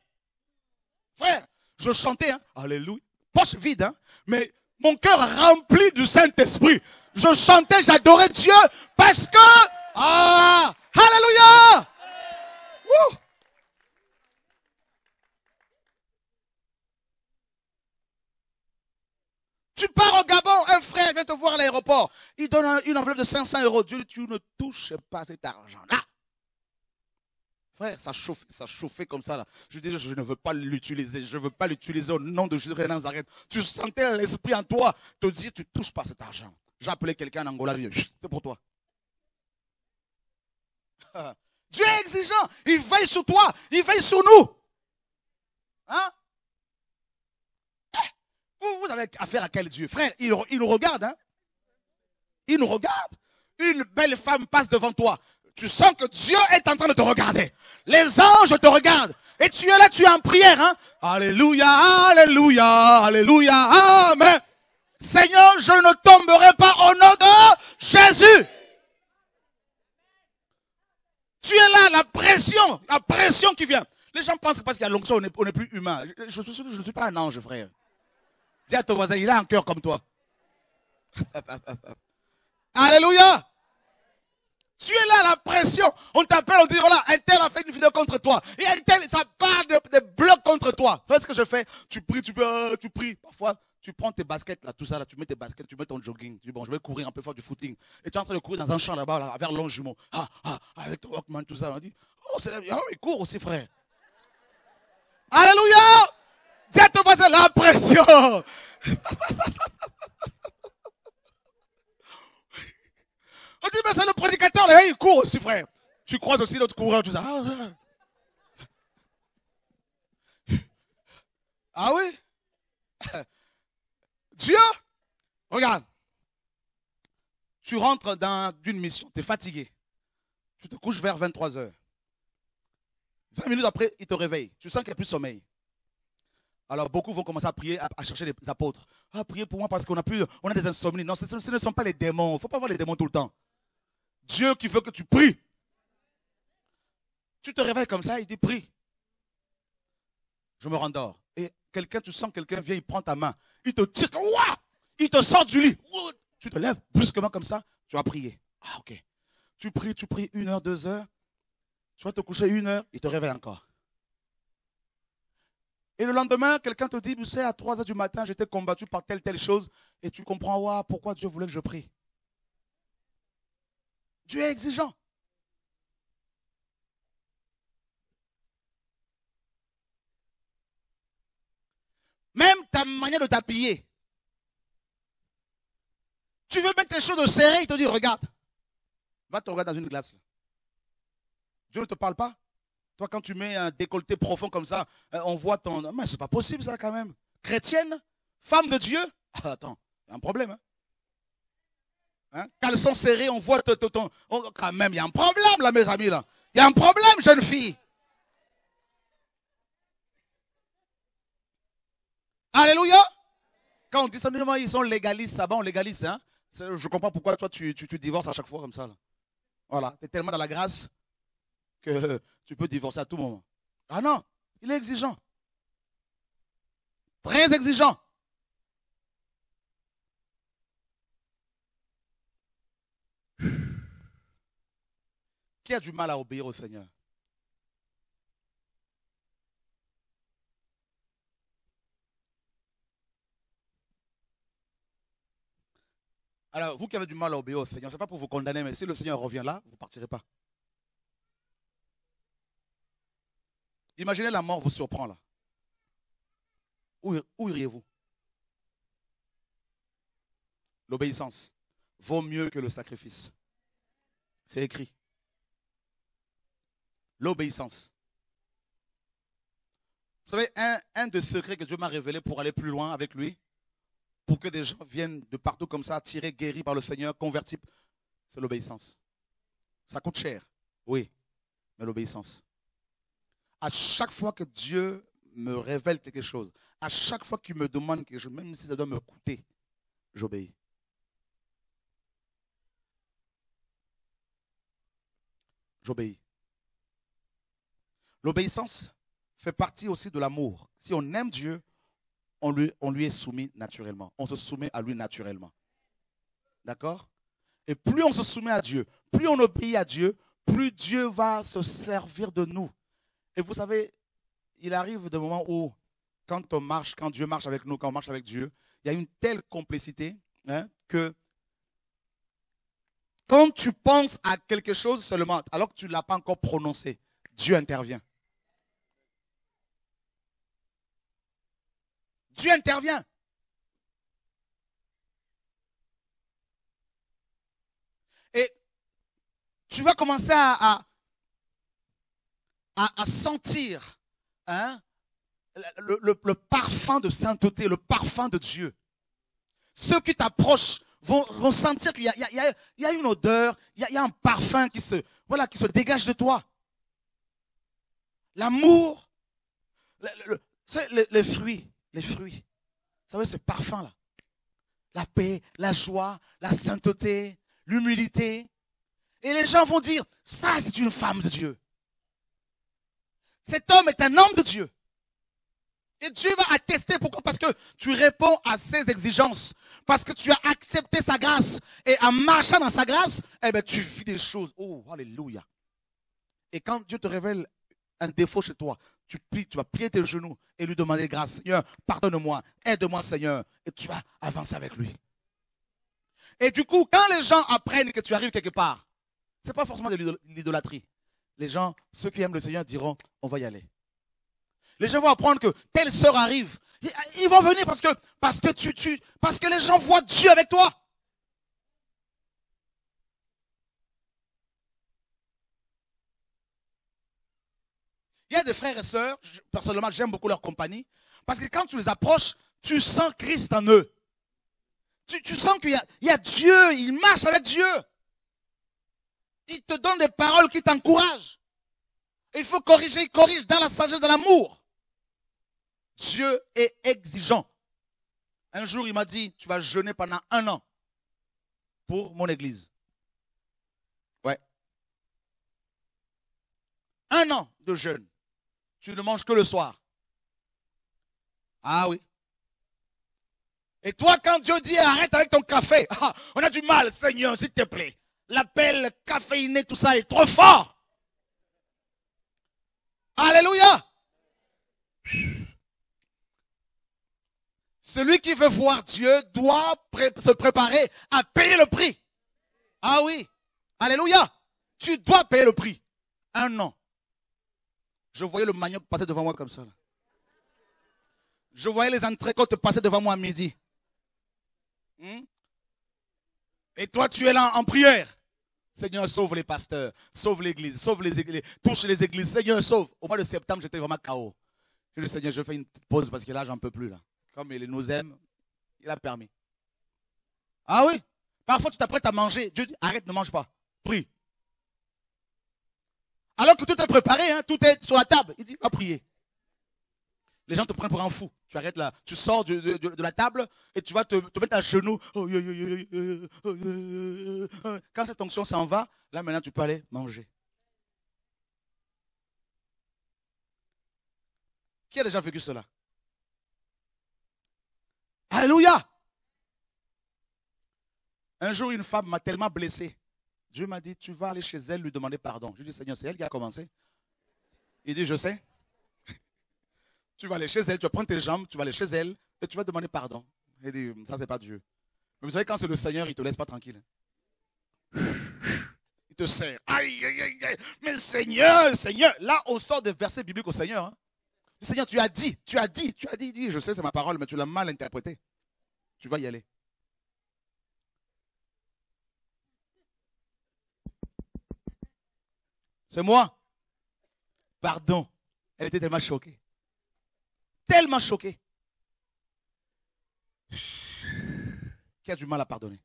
Frère, je chantais, hein? Alléluia. Poche vide, hein? Mais mon cœur rempli du Saint-Esprit. Je chantais, j'adorais Dieu parce que... Ah, alléluia. Wouh! Tu pars au Gabon, un frère vient te voir à l'aéroport. Il donne une enveloppe de cinq cents euros. Dieu, tu ne touches pas cet argent-là. Frère, ça chauffe, ça chauffait comme ça. Là. Je dis, je ne veux pas l'utiliser. Je ne veux pas l'utiliser au nom de Jésus de Nazareth. Tu sentais l'esprit en toi te dire, tu ne touches pas cet argent. J'ai appelé quelqu'un en Angola. C'est pour toi. Dieu est exigeant. Il veille sur toi. Il veille sur nous. Hein? Vous, vous avez affaire à quel Dieu? Frère, il, il nous regarde. Hein? Il nous regarde. Une belle femme passe devant toi. Tu sens que Dieu est en train de te regarder. Les anges te regardent. Et tu es là, tu es en prière. Hein? Alléluia, alléluia, alléluia, amen. Seigneur, je ne tomberai pas au nom de Jésus. Tu es là, la pression, la pression qui vient. Les gens pensent que parce qu'il y a l'onction, on n'est plus humain. Je ne suis pas un ange, frère. Dis à ton voisin, il a un cœur comme toi. Alléluia. Tu es là, la pression. On t'appelle, on te dit, voilà, un tel a fait une vidéo contre toi. Et un tel, ça part de, de blocs contre toi. Tu vois ce que je fais? Tu pries, tu, euh, tu pries. Parfois, tu prends tes baskets, là, tout ça, là, tu mets tes baskets, tu mets ton jogging. Tu dis, bon, je vais courir un peu, faire du footing. Et tu es en train de courir dans un champ là-bas, là, vers Longjumeau. Ah, ah, avec ton Walkman, tout ça. On dit, oh, c'est là, oh, il court aussi, frère. Alléluia! Dis à ton voisin, la pression! On dit, mais c'est le prédicateur, là, il court aussi, frère. Tu croises aussi l'autre coureur, tout ça. Ah, ah oui? Dieu, regarde, tu rentres dans une mission, tu es fatigué, tu te couches vers vingt-trois heures. vingt minutes après, il te réveille, tu sens qu'il n'y a plus de sommeil. Alors beaucoup vont commencer à prier, à, à chercher les apôtres. Ah, priez pour moi parce qu'on a, plus, on a des insomnies. Non, ce, ce ne sont pas les démons, il ne faut pas voir les démons tout le temps. Dieu qui veut que tu pries. Tu te réveilles comme ça, il dit prie. Je me rendors. Et quelqu'un, tu sens quelqu'un vient, il prend ta main. Il te tire, ouah, il te sort du lit. Ouah, tu te lèves brusquement comme ça, tu vas prier. Ah, ok. Tu pries, tu pries une heure, deux heures. Tu vas te coucher une heure, il te réveille encore. Et le lendemain, quelqu'un te dit, vous savez, à trois heures du matin, j'étais combattu par telle, telle chose. Et tu comprends, ouah, pourquoi Dieu voulait que je prie. Dieu est exigeant. Même ta manière de t'habiller. Tu veux mettre les choses au serré, il te dit, regarde. Va te regarder dans une glace. Dieu ne te parle pas. Toi, quand tu mets un décolleté profond comme ça, on voit ton... Mais c'est pas possible ça quand même. Chrétienne, femme de Dieu. Ah, attends, il y a un problème. Hein? Hein? Caleçon serré, on voit ton... ton... Oh, quand même, il y a un problème là, mes amis. Là. Il y a un problème, jeune fille. Alléluia. Quand on dit ça, ils sont légalistes, là-bas, on légalise. Hein? Je comprends pourquoi toi, tu, tu, tu divorces à chaque fois comme ça. Là. Voilà, tu es tellement dans la grâce que tu peux divorcer à tout moment. Ah non, il est exigeant. Très exigeant. qui a du mal à obéir au Seigneur? Alors, vous qui avez du mal à obéir au Seigneur, ce n'est pas pour vous condamner, mais si le Seigneur revient là, vous ne partirez pas. Imaginez la mort vous surprend là. Où, où iriez-vous? L'obéissance vaut mieux que le sacrifice. C'est écrit. L'obéissance. Vous savez, un, un des secrets que Dieu m'a révélé pour aller plus loin avec lui, pour que des gens viennent de partout comme ça, attirés, guéris par le Seigneur, convertis, c'est l'obéissance. Ça coûte cher, oui, mais l'obéissance. À chaque fois que Dieu me révèle quelque chose, à chaque fois qu'il me demande quelque chose, même si ça doit me coûter, j'obéis. J'obéis. L'obéissance fait partie aussi de l'amour. Si on aime Dieu, on lui, on lui est soumis naturellement. On se soumet à lui naturellement. D'accord? Et plus on se soumet à Dieu, plus on obéit à Dieu, plus Dieu va se servir de nous. Et vous savez, il arrive des moments où, quand on marche, quand Dieu marche avec nous, quand on marche avec Dieu, il y a une telle complicité hein, que quand tu penses à quelque chose seulement, alors que tu ne l'as pas encore prononcé, Dieu intervient. Dieu intervient. Et tu vas commencer à, à, à, à sentir hein, le, le, le parfum de sainteté, le parfum de Dieu. Ceux qui t'approchent Vont, vont sentir qu'il y, y, y a une odeur, il y a, il y a un parfum qui se, voilà, qui se dégage de toi. L'amour, le, le, le, les fruits, les fruits. Vous savez, ce parfum-là. La paix, la joie, la sainteté, l'humilité. Et les gens vont dire, ça c'est une femme de Dieu. Cet homme est un homme de Dieu. Et Dieu va attester. Pourquoi? Parce que tu réponds à ses exigences. Parce que tu as accepté sa grâce. Et en marchant dans sa grâce, eh bien, tu vis des choses. Oh, alléluia. Et quand Dieu te révèle un défaut chez toi, tu pries, tu vas prier tes genoux et lui demander grâce. Seigneur, pardonne-moi, aide-moi, Seigneur. Et tu vas avancer avec lui. Et du coup, quand les gens apprennent que tu arrives quelque part, ce n'est pas forcément de l'idolâtrie. Les gens, ceux qui aiment le Seigneur diront, on va y aller. Les gens vont apprendre que telle sœur arrive. Ils vont venir parce que, parce que, tu, tu, parce que les gens voient Dieu avec toi. Il y a des frères et sœurs, personnellement j'aime beaucoup leur compagnie, parce que quand tu les approches, tu sens Christ en eux. Tu, tu sens qu'il y a, il y a Dieu, ils marchent avec Dieu. Ils te donnent des paroles qui t'encouragent. Il faut corriger, il corrige dans la sagesse, dans l'amour. Dieu est exigeant. Un jour, il m'a dit, tu vas jeûner pendant un an pour mon église. Ouais. Un an de jeûne. Tu ne manges que le soir. Ah oui. Et toi, quand Dieu dit, arrête avec ton café, ah, on a du mal, Seigneur, s'il te plaît. L'appel caféiné, tout ça est trop fort. Alléluia. Celui qui veut voir Dieu doit pré- se préparer à payer le prix. Ah oui. Alléluia. Tu dois payer le prix. Un an. Je voyais le manioc passer devant moi comme ça. Là. Je voyais les entrecôtes passer devant moi à midi. Hum? Et toi, tu es là en prière. Seigneur, sauve les pasteurs, sauve l'église, sauve les églises, touche les églises, Seigneur, sauve. Au mois de septembre, j'étais vraiment K O. Je dis, Seigneur, je fais une petite pause parce que là, j'en peux plus. Là. Comme il nous aime, il a permis. Ah oui? Parfois, tu t'apprêtes à manger. Dieu dit, arrête, ne mange pas. Prie. Alors que tout est préparé, hein, tout est sur la table. Il dit, va prier. Les gens te prennent pour un fou. Tu arrêtes là, tu sors de, de, de, de la table et tu vas te, te mettre à genoux. Quand cette onction s'en va, là maintenant tu peux aller manger. Qui a déjà vécu cela? Alléluia! Un jour, une femme m'a tellement blessé Dieu m'a dit, tu vas aller chez elle lui demander pardon. Je lui ai dit, Seigneur, c'est elle qui a commencé. Il dit, je sais. Tu vas aller chez elle, tu vas prendre tes jambes, tu vas aller chez elle et tu vas demander pardon. Il dit, ça, c'est pas Dieu. Mais vous savez, quand c'est le Seigneur, il ne te laisse pas tranquille. Il te serre. Aïe, aïe, aïe, aïe. Mais Seigneur, Seigneur. Là, on sort des versets bibliques au Seigneur. Hein. Seigneur, tu as dit, tu as dit, tu as dit, dit, je sais, c'est ma parole, mais tu l'as mal interprétée. Tu vas y aller. C'est moi. Pardon. Elle était tellement choquée. Tellement choquée. Qui a du mal à pardonner.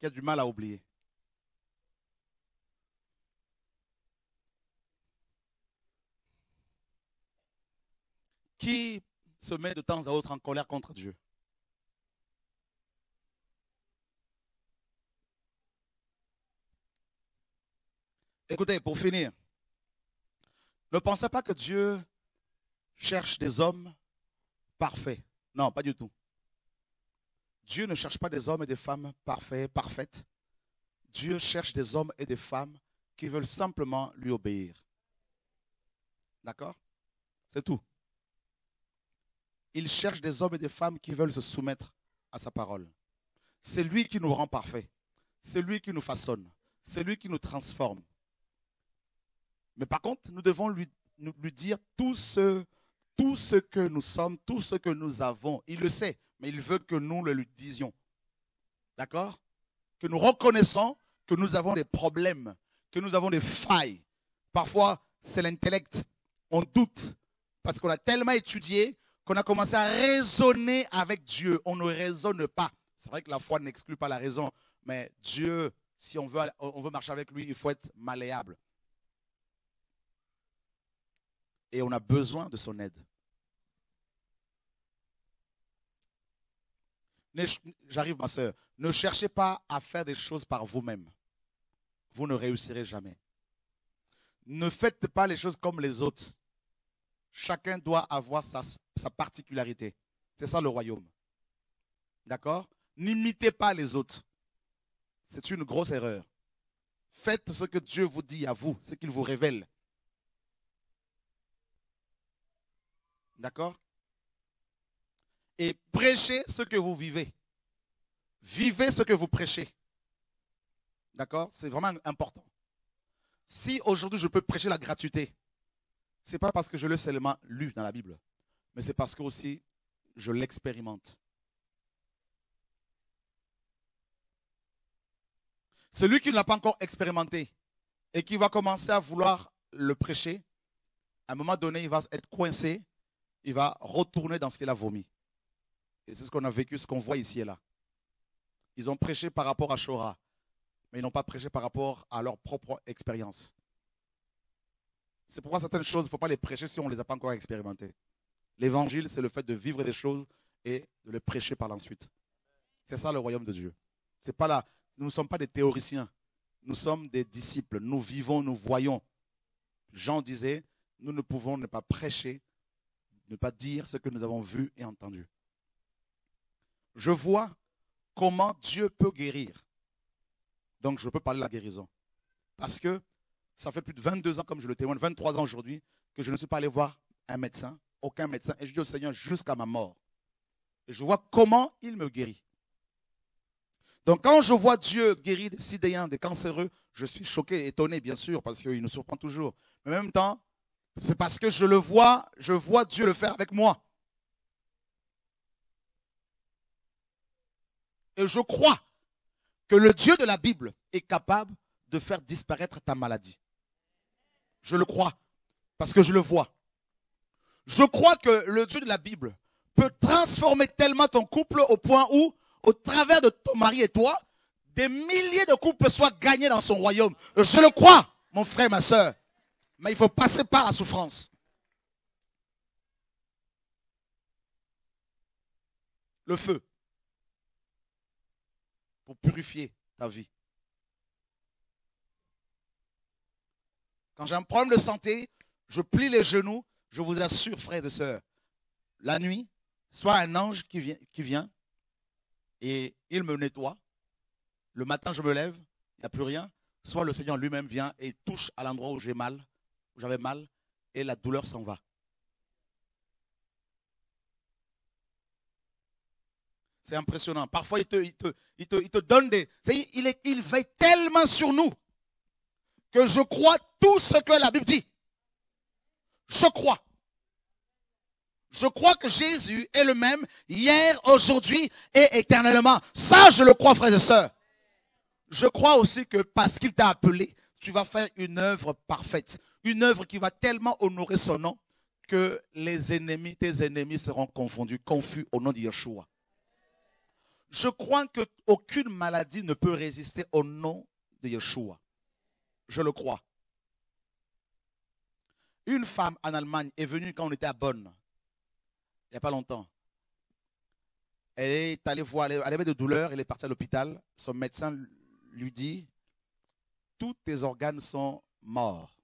Qui a du mal à oublier. Qui se met de temps à autre en colère contre Dieu. Écoutez, pour finir, ne pensez pas que Dieu cherche des hommes parfaits. Non, pas du tout. Dieu ne cherche pas des hommes et des femmes parfaits, parfaites. Dieu cherche des hommes et des femmes qui veulent simplement lui obéir. D'accord? C'est tout. Il cherche des hommes et des femmes qui veulent se soumettre à sa parole. C'est lui qui nous rend parfaits. C'est lui qui nous façonne. C'est lui qui nous transforme. Mais par contre, nous devons lui, lui dire tout ce, tout ce que nous sommes, tout ce que nous avons. Il le sait, mais il veut que nous le lui disions. D'accord? Que nous reconnaissons que nous avons des problèmes, que nous avons des failles. Parfois, c'est l'intellect. On doute parce qu'on a tellement étudié qu'on a commencé à raisonner avec Dieu. On ne raisonne pas. C'est vrai que la foi n'exclut pas la raison, mais Dieu, si on veut, on veut marcher avec lui, il faut être malléable. Et on a besoin de son aide. J'arrive, ma soeur. Ne cherchez pas à faire des choses par vous-même. Vous ne réussirez jamais. Ne faites pas les choses comme les autres. Chacun doit avoir sa, sa particularité. C'est ça le royaume. D'accord? N'imitez pas les autres. C'est une grosse erreur. Faites ce que Dieu vous dit à vous, ce qu'il vous révèle. D'accord? Et prêchez ce que vous vivez. Vivez ce que vous prêchez. D'accord? C'est vraiment important. Si aujourd'hui je peux prêcher la gratuité, ce n'est pas parce que je l'ai seulement lu dans la Bible, mais c'est parce que aussi je l'expérimente. Celui qui ne l'a pas encore expérimenté et qui va commencer à vouloir le prêcher, à un moment donné, il va être coincé. Il va retourner dans ce qu'il a vomi. Et c'est ce qu'on a vécu, ce qu'on voit ici et là. Ils ont prêché par rapport à Shora, mais ils n'ont pas prêché par rapport à leur propre expérience. C'est pourquoi certaines choses, il ne faut pas les prêcher si on ne les a pas encore expérimentées. L'évangile, c'est le fait de vivre des choses et de les prêcher par l'ensuite. C'est ça le royaume de Dieu. C'est pas là. Nous ne sommes pas des théoriciens. Nous sommes des disciples. Nous vivons, nous voyons. Jean disait, nous ne pouvons ne pas prêcher, ne pas dire ce que nous avons vu et entendu. Je vois comment Dieu peut guérir. Donc je peux parler de la guérison. Parce que ça fait plus de vingt-deux ans, comme je le témoigne, vingt-trois ans aujourd'hui, que je ne suis pas allé voir un médecin, aucun médecin. Et je dis au Seigneur jusqu'à ma mort. Et je vois comment il me guérit. Donc quand je vois Dieu guérir des sidéens, des cancéreux, je suis choqué, étonné bien sûr, parce qu'il nous surprend toujours. Mais en même temps, c'est parce que je le vois, je vois Dieu le faire avec moi. Et je crois que le Dieu de la Bible est capable de faire disparaître ta maladie. Je le crois, parce que je le vois. Je crois que le Dieu de la Bible peut transformer tellement ton couple au point où, au travers de ton mari et toi, des milliers de couples soient gagnés dans son royaume. Je le crois, mon frère, ma soeur. Mais il faut passer par la souffrance. Le feu. Pour purifier ta vie. Quand j'ai un problème de santé, je plie les genoux. Je vous assure, frères et sœurs, la nuit, soit un ange qui vient, qui vient et il me nettoie. Le matin, je me lève, il n'y a plus rien. Soit le Seigneur lui-même vient et touche à l'endroit où j'ai mal, où j'avais mal, et la douleur s'en va. C'est impressionnant. Parfois, il te, il te, il te, il te donne des... C'est, il, est, il veille tellement sur nous que je crois tout ce que la Bible dit. Je crois. Je crois que Jésus est le même hier, aujourd'hui et éternellement. Ça, je le crois, frères et sœurs. Je crois aussi que parce qu'il t'a appelé, tu vas faire une œuvre parfaite. Une œuvre qui va tellement honorer son nom que les ennemis, tes ennemis seront confondus, confus au nom de Yeshua. Je crois qu'aucune maladie ne peut résister au nom de Yeshua. Je le crois. Une femme en Allemagne est venue quand on était à Bonn, il n'y a pas longtemps. Elle est allée voir, elle avait de douleurs, elle est partie à l'hôpital. Son médecin lui dit, tous tes organes sont morts,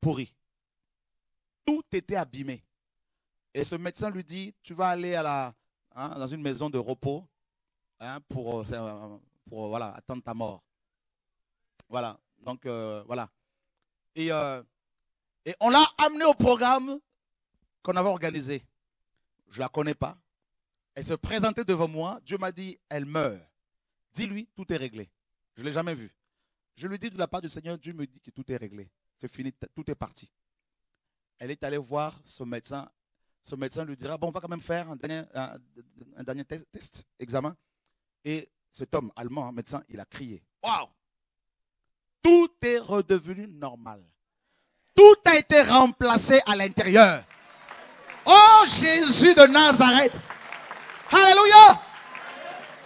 pourris. Tout était abîmé. Et ce médecin lui dit, tu vas aller à la... Hein, dans une maison de repos, hein, pour, pour voilà, attendre ta mort. Voilà, donc euh, voilà. Et, euh, et on l'a amenée au programme qu'on avait organisé. Je ne la connais pas. Elle se présentait devant moi. Dieu m'a dit, elle meurt. Dis-lui, tout est réglé. Je ne l'ai jamais vue. Je lui dis de la part du Seigneur, Dieu me dit que tout est réglé. C'est fini, tout est parti. Elle est allée voir son médecin. Ce médecin lui dira, bon, on va quand même faire un dernier, un, un dernier test, test, examen. Et cet homme allemand, hein, médecin, il a crié, waouh, tout est redevenu normal. Tout a été remplacé à l'intérieur. Oh, Jésus de Nazareth. Alléluia.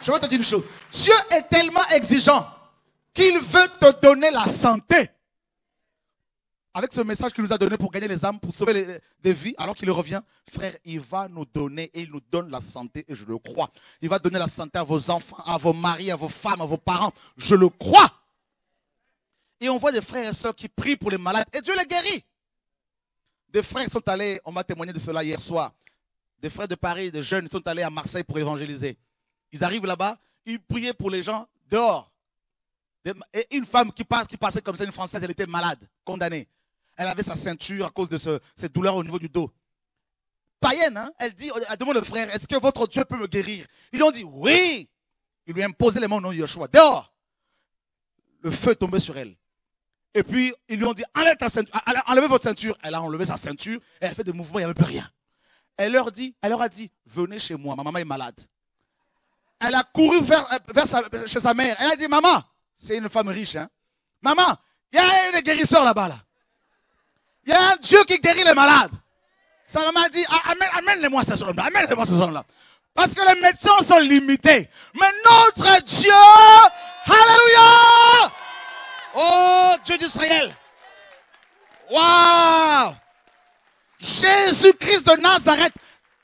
Je veux te dire une chose. Dieu est tellement exigeant qu'il veut te donner la santé. Avec ce message qu'il nous a donné pour gagner les âmes, pour sauver les, des vies, alors qu'il revient, frère, il va nous donner et il nous donne la santé, et je le crois. Il va donner la santé à vos enfants, à vos maris, à vos femmes, à vos parents. Je le crois. Et on voit des frères et sœurs qui prient pour les malades et Dieu les guérit. Des frères sont allés, on m'a témoigné de cela hier soir, des frères de Paris, des jeunes sont allés à Marseille pour évangéliser. Ils arrivent là-bas, ils priaient pour les gens dehors. Et une femme qui passe, qui passait comme ça, une Française, elle était malade, condamnée. Elle avait sa ceinture à cause de ce, cette douleur au niveau du dos. Païenne, hein, elle dit, elle demande au frère, est-ce que votre Dieu peut me guérir? Ils lui ont dit, oui. Ils lui ont imposé les mains au nom de Yeshua. Dehors, le feu est tombé sur elle. Et puis, ils lui ont dit, enlève ta ceinture, enlevez votre ceinture. Elle a enlevé sa ceinture, elle a fait des mouvements, il n'y avait plus rien. Elle leur dit, elle leur a dit, venez chez moi, ma maman est malade. Elle a couru vers, vers sa, chez sa mère. Elle a dit, maman, c'est une femme riche, hein. Maman, il y a une guérisseur là-bas, là. Il y a un Dieu qui guérit les malades. Sa maman a dit, amène-les-moi ces hommes-là, amène-les-moi ces hommes-là. Parce que les médecins sont limités. Mais notre Dieu, alléluia! Oh, Dieu d'Israël! Waouh! Jésus-Christ de Nazareth.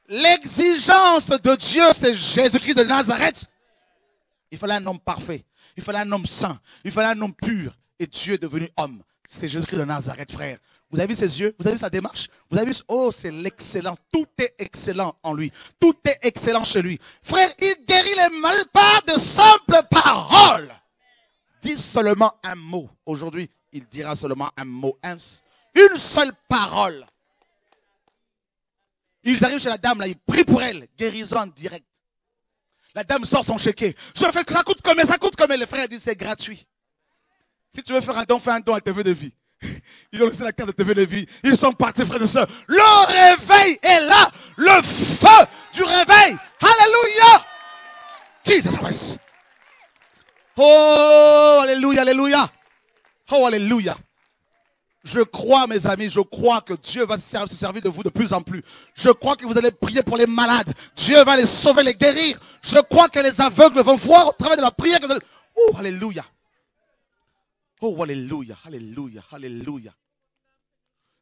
L'exigence de Dieu, c'est Jésus-Christ de Nazareth. Il fallait un homme parfait. Il fallait un homme saint. Il fallait un homme pur. Et Dieu est devenu homme. C'est Jésus-Christ de Nazareth, frère. Vous avez vu ses yeux, vous avez vu sa démarche, vous avez vu, oh, c'est l'excellence. Tout est excellent en lui. Tout est excellent chez lui. Frère, il guérit les malades par de simples paroles. Dis seulement un mot. Aujourd'hui, il dira seulement un mot. Un, une seule parole. Ils arrivent chez la dame, là, ils prient pour elle. Guérison en direct. La dame sort son chéquier. Je fais que ça coûte combien, ça coûte combien. Le frère dit, c'est gratuit. Si tu veux faire un don, fais un don à T V de vie. Ils ont laissé la carte de T V de vie. Ils sont partis, frères et sœurs. Le réveil est là. Le feu du réveil. Alléluia. Jesus Christ. Oh, alléluia, alléluia. Oh, alléluia. Je crois, mes amis, je crois que Dieu va se servir de vous de plus en plus. Je crois que vous allez prier pour les malades. Dieu va les sauver, les guérir. Je crois que les aveugles vont voir au travers de la prière. Oh, alléluia. Oh, alléluia, alléluia, alléluia.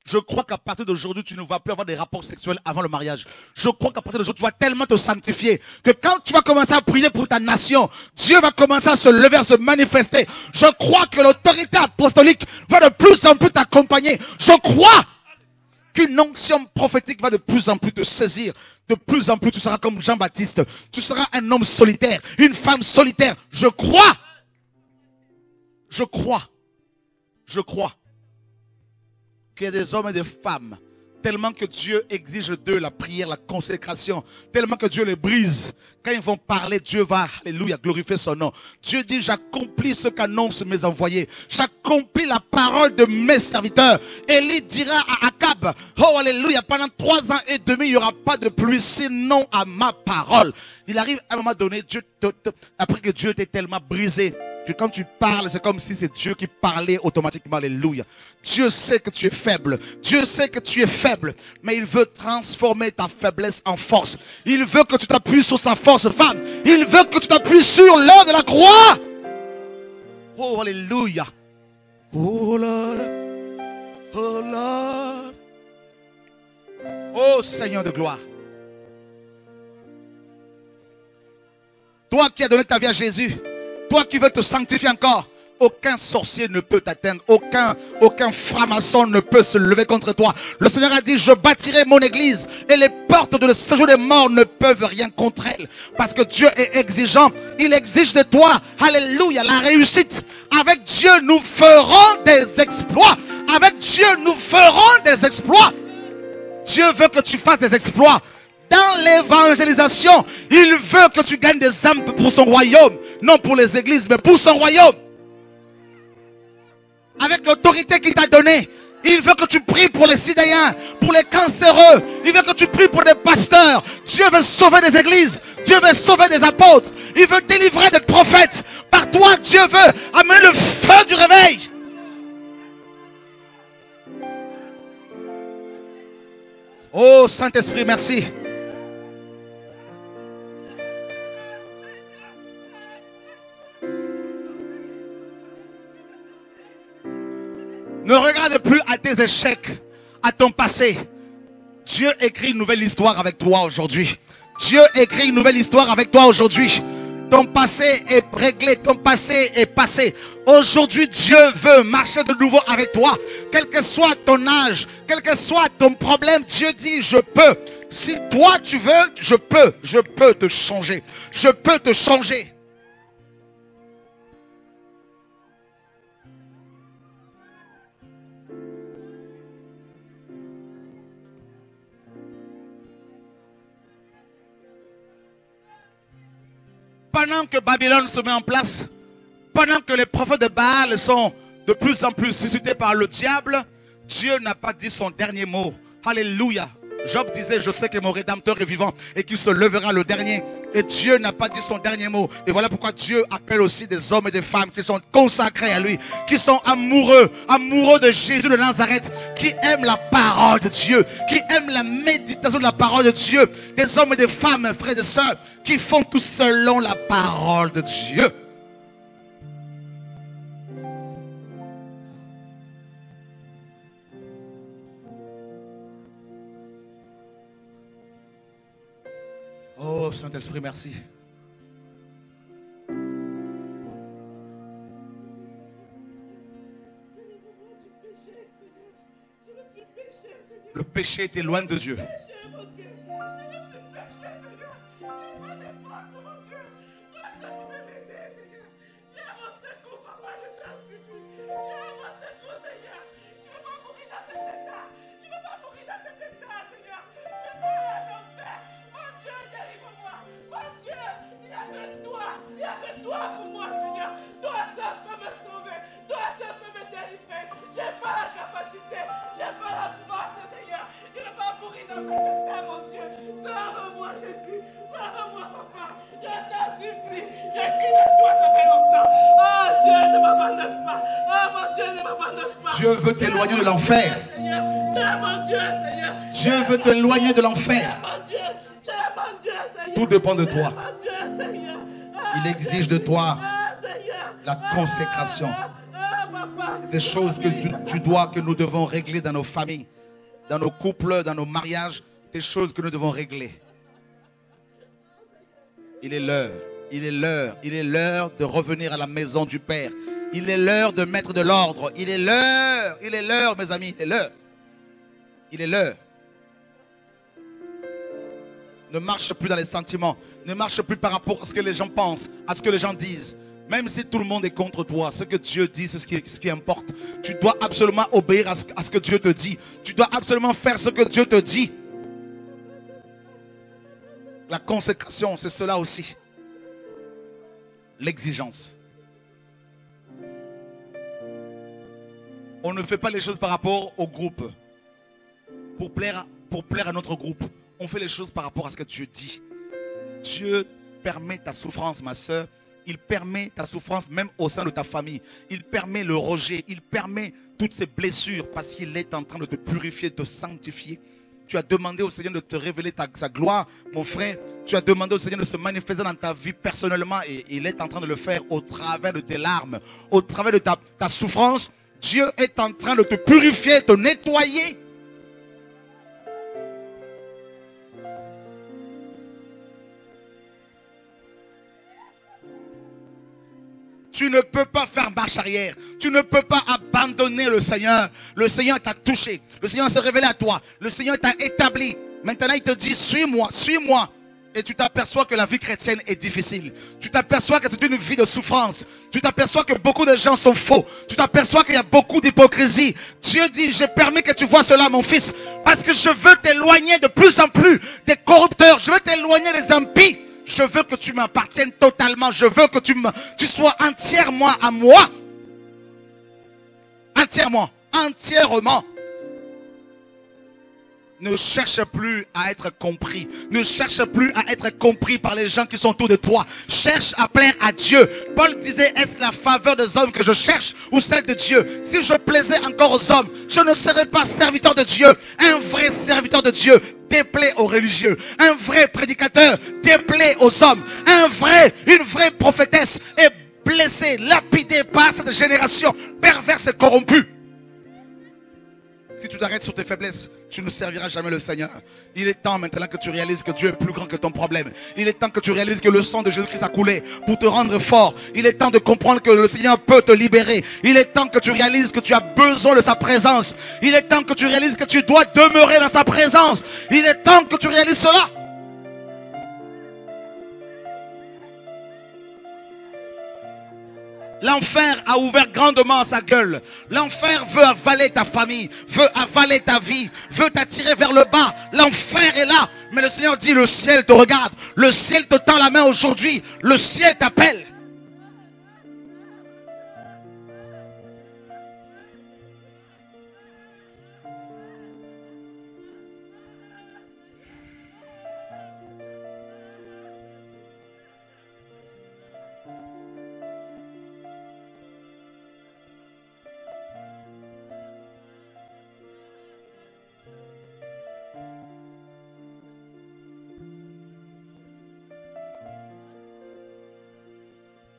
Je crois qu'à partir d'aujourd'hui, tu ne vas plus avoir des rapports sexuels avant le mariage. Je crois qu'à partir d'aujourd'hui, tu vas tellement te sanctifier que quand tu vas commencer à prier pour ta nation, Dieu va commencer à se lever, à se manifester. Je crois que l'autorité apostolique va de plus en plus t'accompagner. Je crois qu'une onction prophétique va de plus en plus te saisir. De plus en plus, tu seras comme Jean-Baptiste. Tu seras un homme solitaire, une femme solitaire. Je crois. Je crois. Je crois. Qu'il y a des hommes et des femmes. Tellement que Dieu exige d'eux la prière, la consécration. Tellement que Dieu les brise. Quand ils vont parler, Dieu va, alléluia, glorifier son nom. Dieu dit, j'accomplis ce qu'annoncent mes envoyés. J'accomplis la parole de mes serviteurs. Élie dira à Akab, oh alléluia, pendant trois ans et demi, il n'y aura pas de pluie, sinon à ma parole. Il arrive à un moment donné, Dieu te, te, après que Dieu t'ait tellement brisé, que quand tu parles, c'est comme si c'est Dieu qui parlait automatiquement. Alléluia. Dieu sait que tu es faible. Dieu sait que tu es faible. Mais il veut transformer ta faiblesse en force. Il veut que tu t'appuies sur sa force, femme. Il veut que tu t'appuies sur l'heure de la croix. Oh, alléluia. Oh, Lord. Oh, Lord. Oh, Seigneur de gloire. Toi qui as donné ta vie à Jésus. Toi qui veux te sanctifier encore, aucun sorcier ne peut t'atteindre, aucun, aucun franc-maçon ne peut se lever contre toi. Le Seigneur a dit, je bâtirai mon église et les portes de le séjour des morts ne peuvent rien contre elle. Parce que Dieu est exigeant, il exige de toi, alléluia, la réussite. Avec Dieu, nous ferons des exploits. Avec Dieu, nous ferons des exploits. Dieu veut que tu fasses des exploits. Dans l'évangélisation, il veut que tu gagnes des âmes pour son royaume. Non pour les églises, mais pour son royaume. Avec l'autorité qu'il t'a donnée, il veut que tu pries pour les sidéens, pour les cancéreux. Il veut que tu pries pour des pasteurs. Dieu veut sauver des églises. Dieu veut sauver des apôtres. Il veut délivrer des prophètes. Par toi, Dieu veut amener le feu du réveil. Oh Saint-Esprit, merci. Ne regarde plus à tes échecs, à ton passé. Dieu écrit une nouvelle histoire avec toi aujourd'hui. Dieu écrit une nouvelle histoire avec toi aujourd'hui. Ton passé est réglé, ton passé est passé. Aujourd'hui, Dieu veut marcher de nouveau avec toi. Quel que soit ton âge, quel que soit ton problème, Dieu dit, je peux. Si toi tu veux, je peux, je peux te changer. Je peux te changer. Pendant que Babylone se met en place, pendant que les prophètes de Baal sont de plus en plus suscités par le diable, Dieu n'a pas dit son dernier mot. Alléluia. Job disait, je sais que mon rédempteur est vivant et qu'il se levera le dernier. Et Dieu n'a pas dit son dernier mot. Et voilà pourquoi Dieu appelle aussi des hommes et des femmes qui sont consacrés à lui, qui sont amoureux, amoureux de Jésus de Nazareth, qui aiment la parole de Dieu, qui aiment la méditation de la parole de Dieu. Des hommes et des femmes, frères et sœurs, qui font tout selon la parole de Dieu. Oh Saint-Esprit, merci. Le péché était loin de Dieu. Dieu veut t'éloigner de l'enfer. Dieu veut t'éloigner de l'enfer. Tout dépend de toi. Il exige de toi la consécration. Des choses que tu, tu dois, que nous devons régler dans nos familles, dans nos couples, dans nos mariages. Des choses que nous devons régler. Il est l'heure, il est l'heure, il est l'heure de revenir à la maison du Père. Il est l'heure de mettre de l'ordre. Il est l'heure, il est l'heure, mes amis, il est l'heure. Il est l'heure. Ne marche plus dans les sentiments. Ne marche plus par rapport à ce que les gens pensent, à ce que les gens disent. Même si tout le monde est contre toi, ce que Dieu dit, c'est ce qui, ce qui importe. Tu dois absolument obéir à ce, à ce que Dieu te dit. Tu dois absolument faire ce que Dieu te dit. La consécration, c'est cela aussi. L'exigence. On ne fait pas les choses par rapport au groupe. Pour plaire, pour plaire à notre groupe. On fait les choses par rapport à ce que Dieu dit. Dieu permet ta souffrance, ma soeur. Il permet ta souffrance même au sein de ta famille. Il permet le rejet. Il permet toutes ces blessures parce qu'il est en train de te purifier, de te sanctifier. Tu as demandé au Seigneur de te révéler ta, sa gloire, mon frère. Tu as demandé au Seigneur de se manifester dans ta vie personnellement et il est en train de le faire au travers de tes larmes, au travers de ta, ta souffrance. Dieu est en train de te purifier, de te nettoyer. Tu ne peux pas faire marche arrière. Tu ne peux pas abandonner le Seigneur. Le Seigneur t'a touché. Le Seigneur s'est révélé à toi. Le Seigneur t'a établi. Maintenant, il te dit, suis-moi, suis-moi. Et tu t'aperçois que la vie chrétienne est difficile. Tu t'aperçois que c'est une vie de souffrance. Tu t'aperçois que beaucoup de gens sont faux. Tu t'aperçois qu'il y a beaucoup d'hypocrisie. Dieu dit, j'ai permis que tu vois cela, mon fils. Parce que je veux t'éloigner de plus en plus des corrupteurs. Je veux t'éloigner des impies. Je veux que tu m'appartiennes totalement. Je veux que tu, me, tu sois entièrement à moi. Entièrement. Entièrement. Ne cherche plus à être compris. Ne cherche plus à être compris par les gens qui sont autour de toi. Cherche à plaire à Dieu. Paul disait, est-ce la faveur des hommes que je cherche ou celle de Dieu? Si je plaisais encore aux hommes, je ne serais pas serviteur de Dieu. Un vrai serviteur de Dieu déplaît aux religieux. Un vrai prédicateur déplaît aux hommes. Un vrai, une vraie prophétesse est blessée, lapidée par cette génération perverse et corrompue. Si tu t'arrêtes sur tes faiblesses, tu ne serviras jamais le Seigneur. Il est temps maintenant que tu réalises que Dieu est plus grand que ton problème. Il est temps que tu réalises que le sang de Jésus-Christ a coulé pour te rendre fort. Il est temps de comprendre que le Seigneur peut te libérer. Il est temps que tu réalises que tu as besoin de sa présence. Il est temps que tu réalises que tu dois demeurer dans sa présence. Il est temps que tu réalises cela. L'enfer a ouvert grandement sa gueule. L'enfer veut avaler ta famille, veut avaler ta vie, veut t'attirer vers le bas. L'enfer est là. Mais le Seigneur dit, le ciel te regarde. Le ciel te tend la main aujourd'hui. Le ciel t'appelle.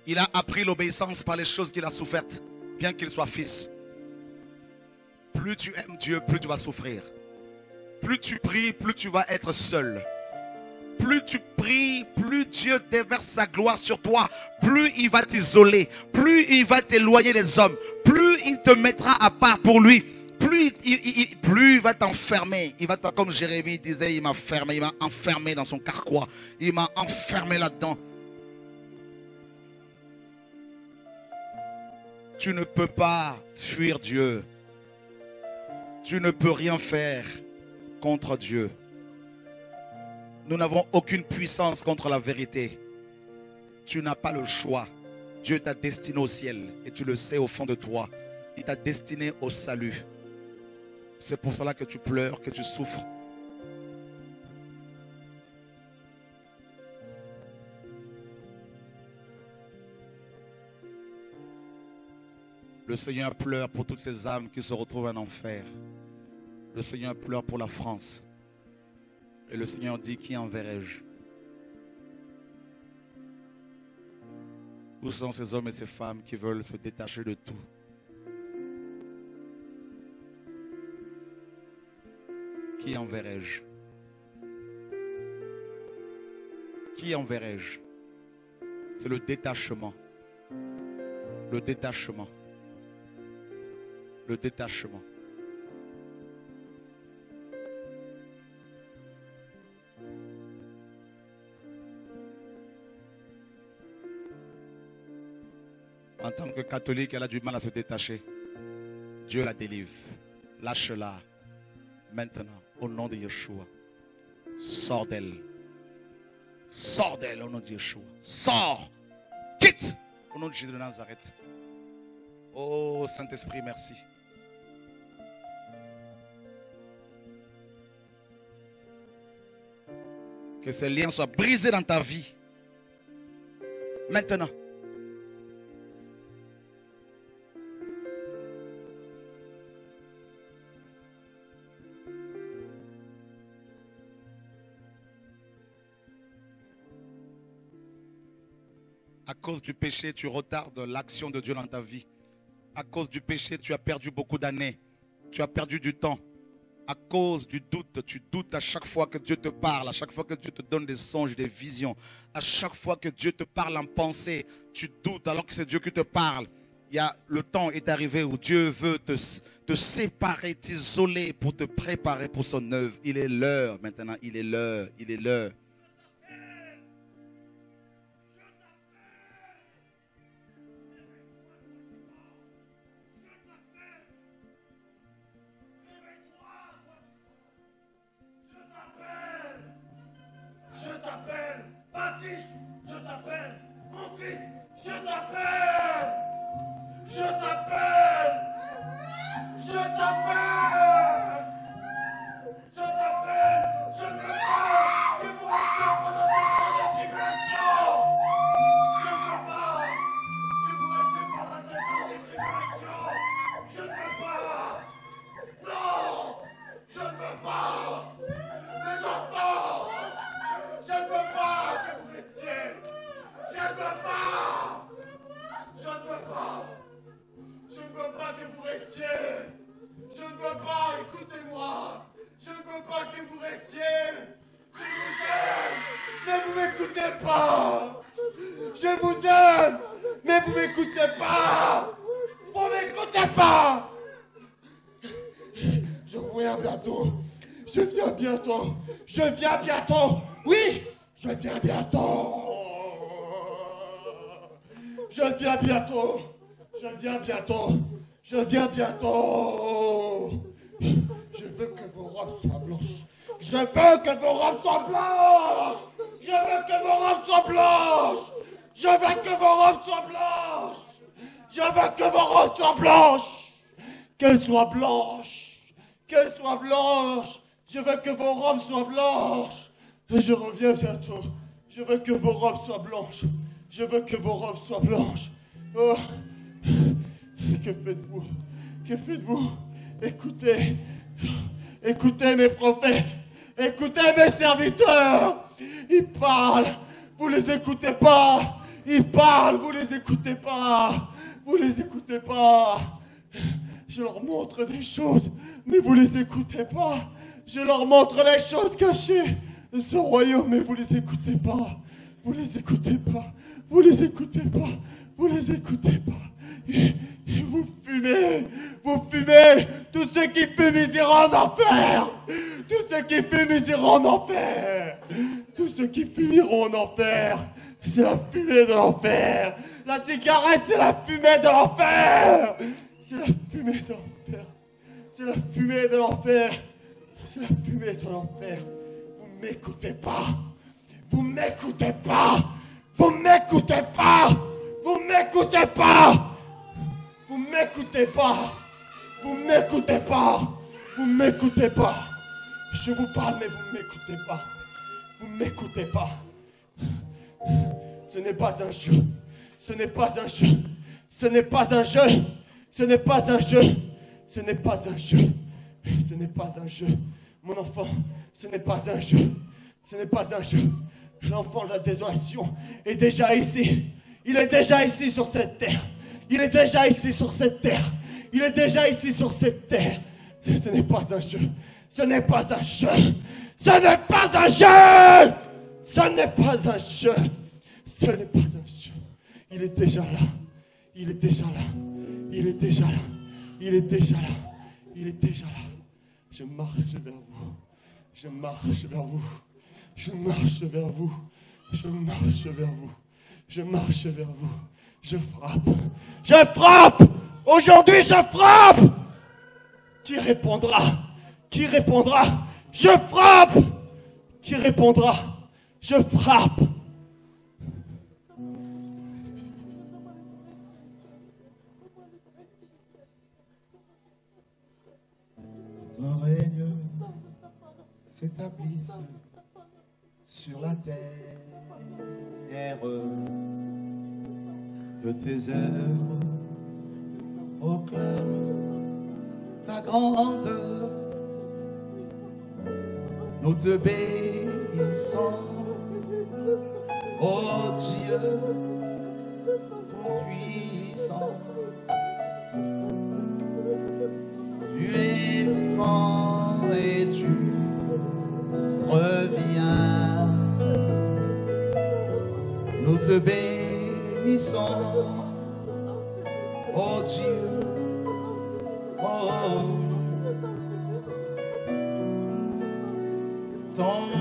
Il a appris l'obéissance par les choses qu'il a souffertes, bien qu'il soit fils. Plus tu aimes Dieu, plus tu vas souffrir. Plus tu pries, plus tu vas être seul. Plus tu pries, plus Dieu déverse sa gloire sur toi. Plus il va t'isoler, plus il va t'éloigner des hommes. Plus il te mettra à part pour lui. Plus il, il, il, plus il va t'enfermer. Il va, comme Jérémie disait, il m'a fermé, il m'a enfermé dans son carquois. Il m'a enfermé là-dedans. Tu ne peux pas fuir Dieu. Tu ne peux rien faire contre Dieu. Nous n'avons aucune puissance contre la vérité. Tu n'as pas le choix. Dieu t'a destiné au ciel et tu le sais au fond de toi. Il t'a destiné au salut. C'est pour cela que tu pleures, que tu souffres. Le Seigneur pleure pour toutes ces âmes qui se retrouvent en enfer. Le Seigneur pleure pour la France. Et le Seigneur dit, qui enverrai-je? Où sont ces hommes et ces femmes qui veulent se détacher de tout? Qui enverrai-je? Qui enverrai-je? C'est le détachement. Le détachement. Le détachement. en tant que catholique, elle a du mal à se détacher. Dieu la délivre. Lâche-la. Maintenant, au nom de Yeshua. Sors d'elle. Sors d'elle au nom de Yeshua. Sors. Quitte au nom de Jésus de Nazareth. Oh Saint-Esprit, merci. Que ces liens soient brisés dans ta vie. Maintenant. À cause du péché, tu retardes l'action de Dieu dans ta vie. À cause du péché, tu as perdu beaucoup d'années. Tu as perdu du temps. À cause du doute, tu doutes à chaque fois que Dieu te parle, à chaque fois que Dieu te donne des songes, des visions, à chaque fois que Dieu te parle en pensée, tu doutes alors que c'est Dieu qui te parle. Il y a, le temps est arrivé où Dieu veut te, te séparer, t'isoler pour te préparer pour son œuvre. Il est l'heure maintenant, il est l'heure, il est l'heure. Je viens bientôt. Oui, je viens bientôt. Je viens bientôt. Je viens bientôt. Je viens bientôt. Je veux que vos robes soient blanches. Je veux que vos robes soient blanches. Je veux que vos robes soient blanches. Je veux que vos robes soient blanches. Je veux que vos robes soient blanches. Qu'elles soient blanches. Qu'elles soient blanches. Je veux que vos robes soient blanches. Et je reviens bientôt. Je veux que vos robes soient blanches. Je veux que vos robes soient blanches. Oh. Que faites-vous? Que faites-vous? Écoutez. Écoutez mes prophètes. Écoutez mes serviteurs. Ils parlent. Vous les écoutez pas. Ils parlent. Vous les écoutez pas. Vous les écoutez pas. Je leur montre des choses. Mais vous les écoutez pas. Je leur montre les choses cachées de ce royaume, mais vous les écoutez pas. Vous les écoutez pas. Vous les écoutez pas. Vous les écoutez pas. Et, et vous fumez. Vous fumez. Tous ceux qui fument, ils iront en enfer. Tous ceux qui fument, ils iront en enfer. Tous ceux qui fument iront en enfer. C'est la fumée de l'enfer. La cigarette, c'est la fumée de l'enfer. C'est la fumée de l'enfer. C'est la fumée de l'enfer. C'est la fumée de l'enfer. Vous m'écoutez pas. Vous m'écoutez pas. Vous m'écoutez pas. Vous m'écoutez pas. Vous m'écoutez pas. Vous m'écoutez pas. Vous m'écoutez pas. Je vous parle, mais vous m'écoutez pas. Vous m'écoutez pas. Ce n'est pas un jeu. Ce n'est pas un jeu. Ce n'est pas un jeu. Ce n'est pas un jeu. Ce n'est pas un jeu. Ce n'est pas un jeu. Mon enfant, ce n'est pas un jeu. Ce n'est pas un jeu. L'enfant de la désolation est déjà ici. Il est déjà ici sur cette terre. Il est déjà ici sur cette terre. Il est déjà ici sur cette terre. Ce n'est pas un jeu. Ce n'est pas un jeu. Ce n'est pas un jeu. Ce n'est pas un jeu. Ce n'est pas un jeu. Il est déjà là. Il est déjà là. Il est déjà là. Il est déjà là. Il est déjà là. Je marche vers vous. Je marche vers vous. Je marche vers vous. Je marche vers vous. Je marche vers vous. Je frappe. Je frappe. Aujourd'hui, je frappe. Qui répondra? Qui répondra? Je frappe. Qui répondra? Je frappe. Ton règne s'établisse sur la terre, que tes œuvres proclament ta grande. Nous te bénissons, ô Dieu tout-puissant. Tu es vivant et tu reviens. Nous te bénissons, ô Dieu. Oh, ton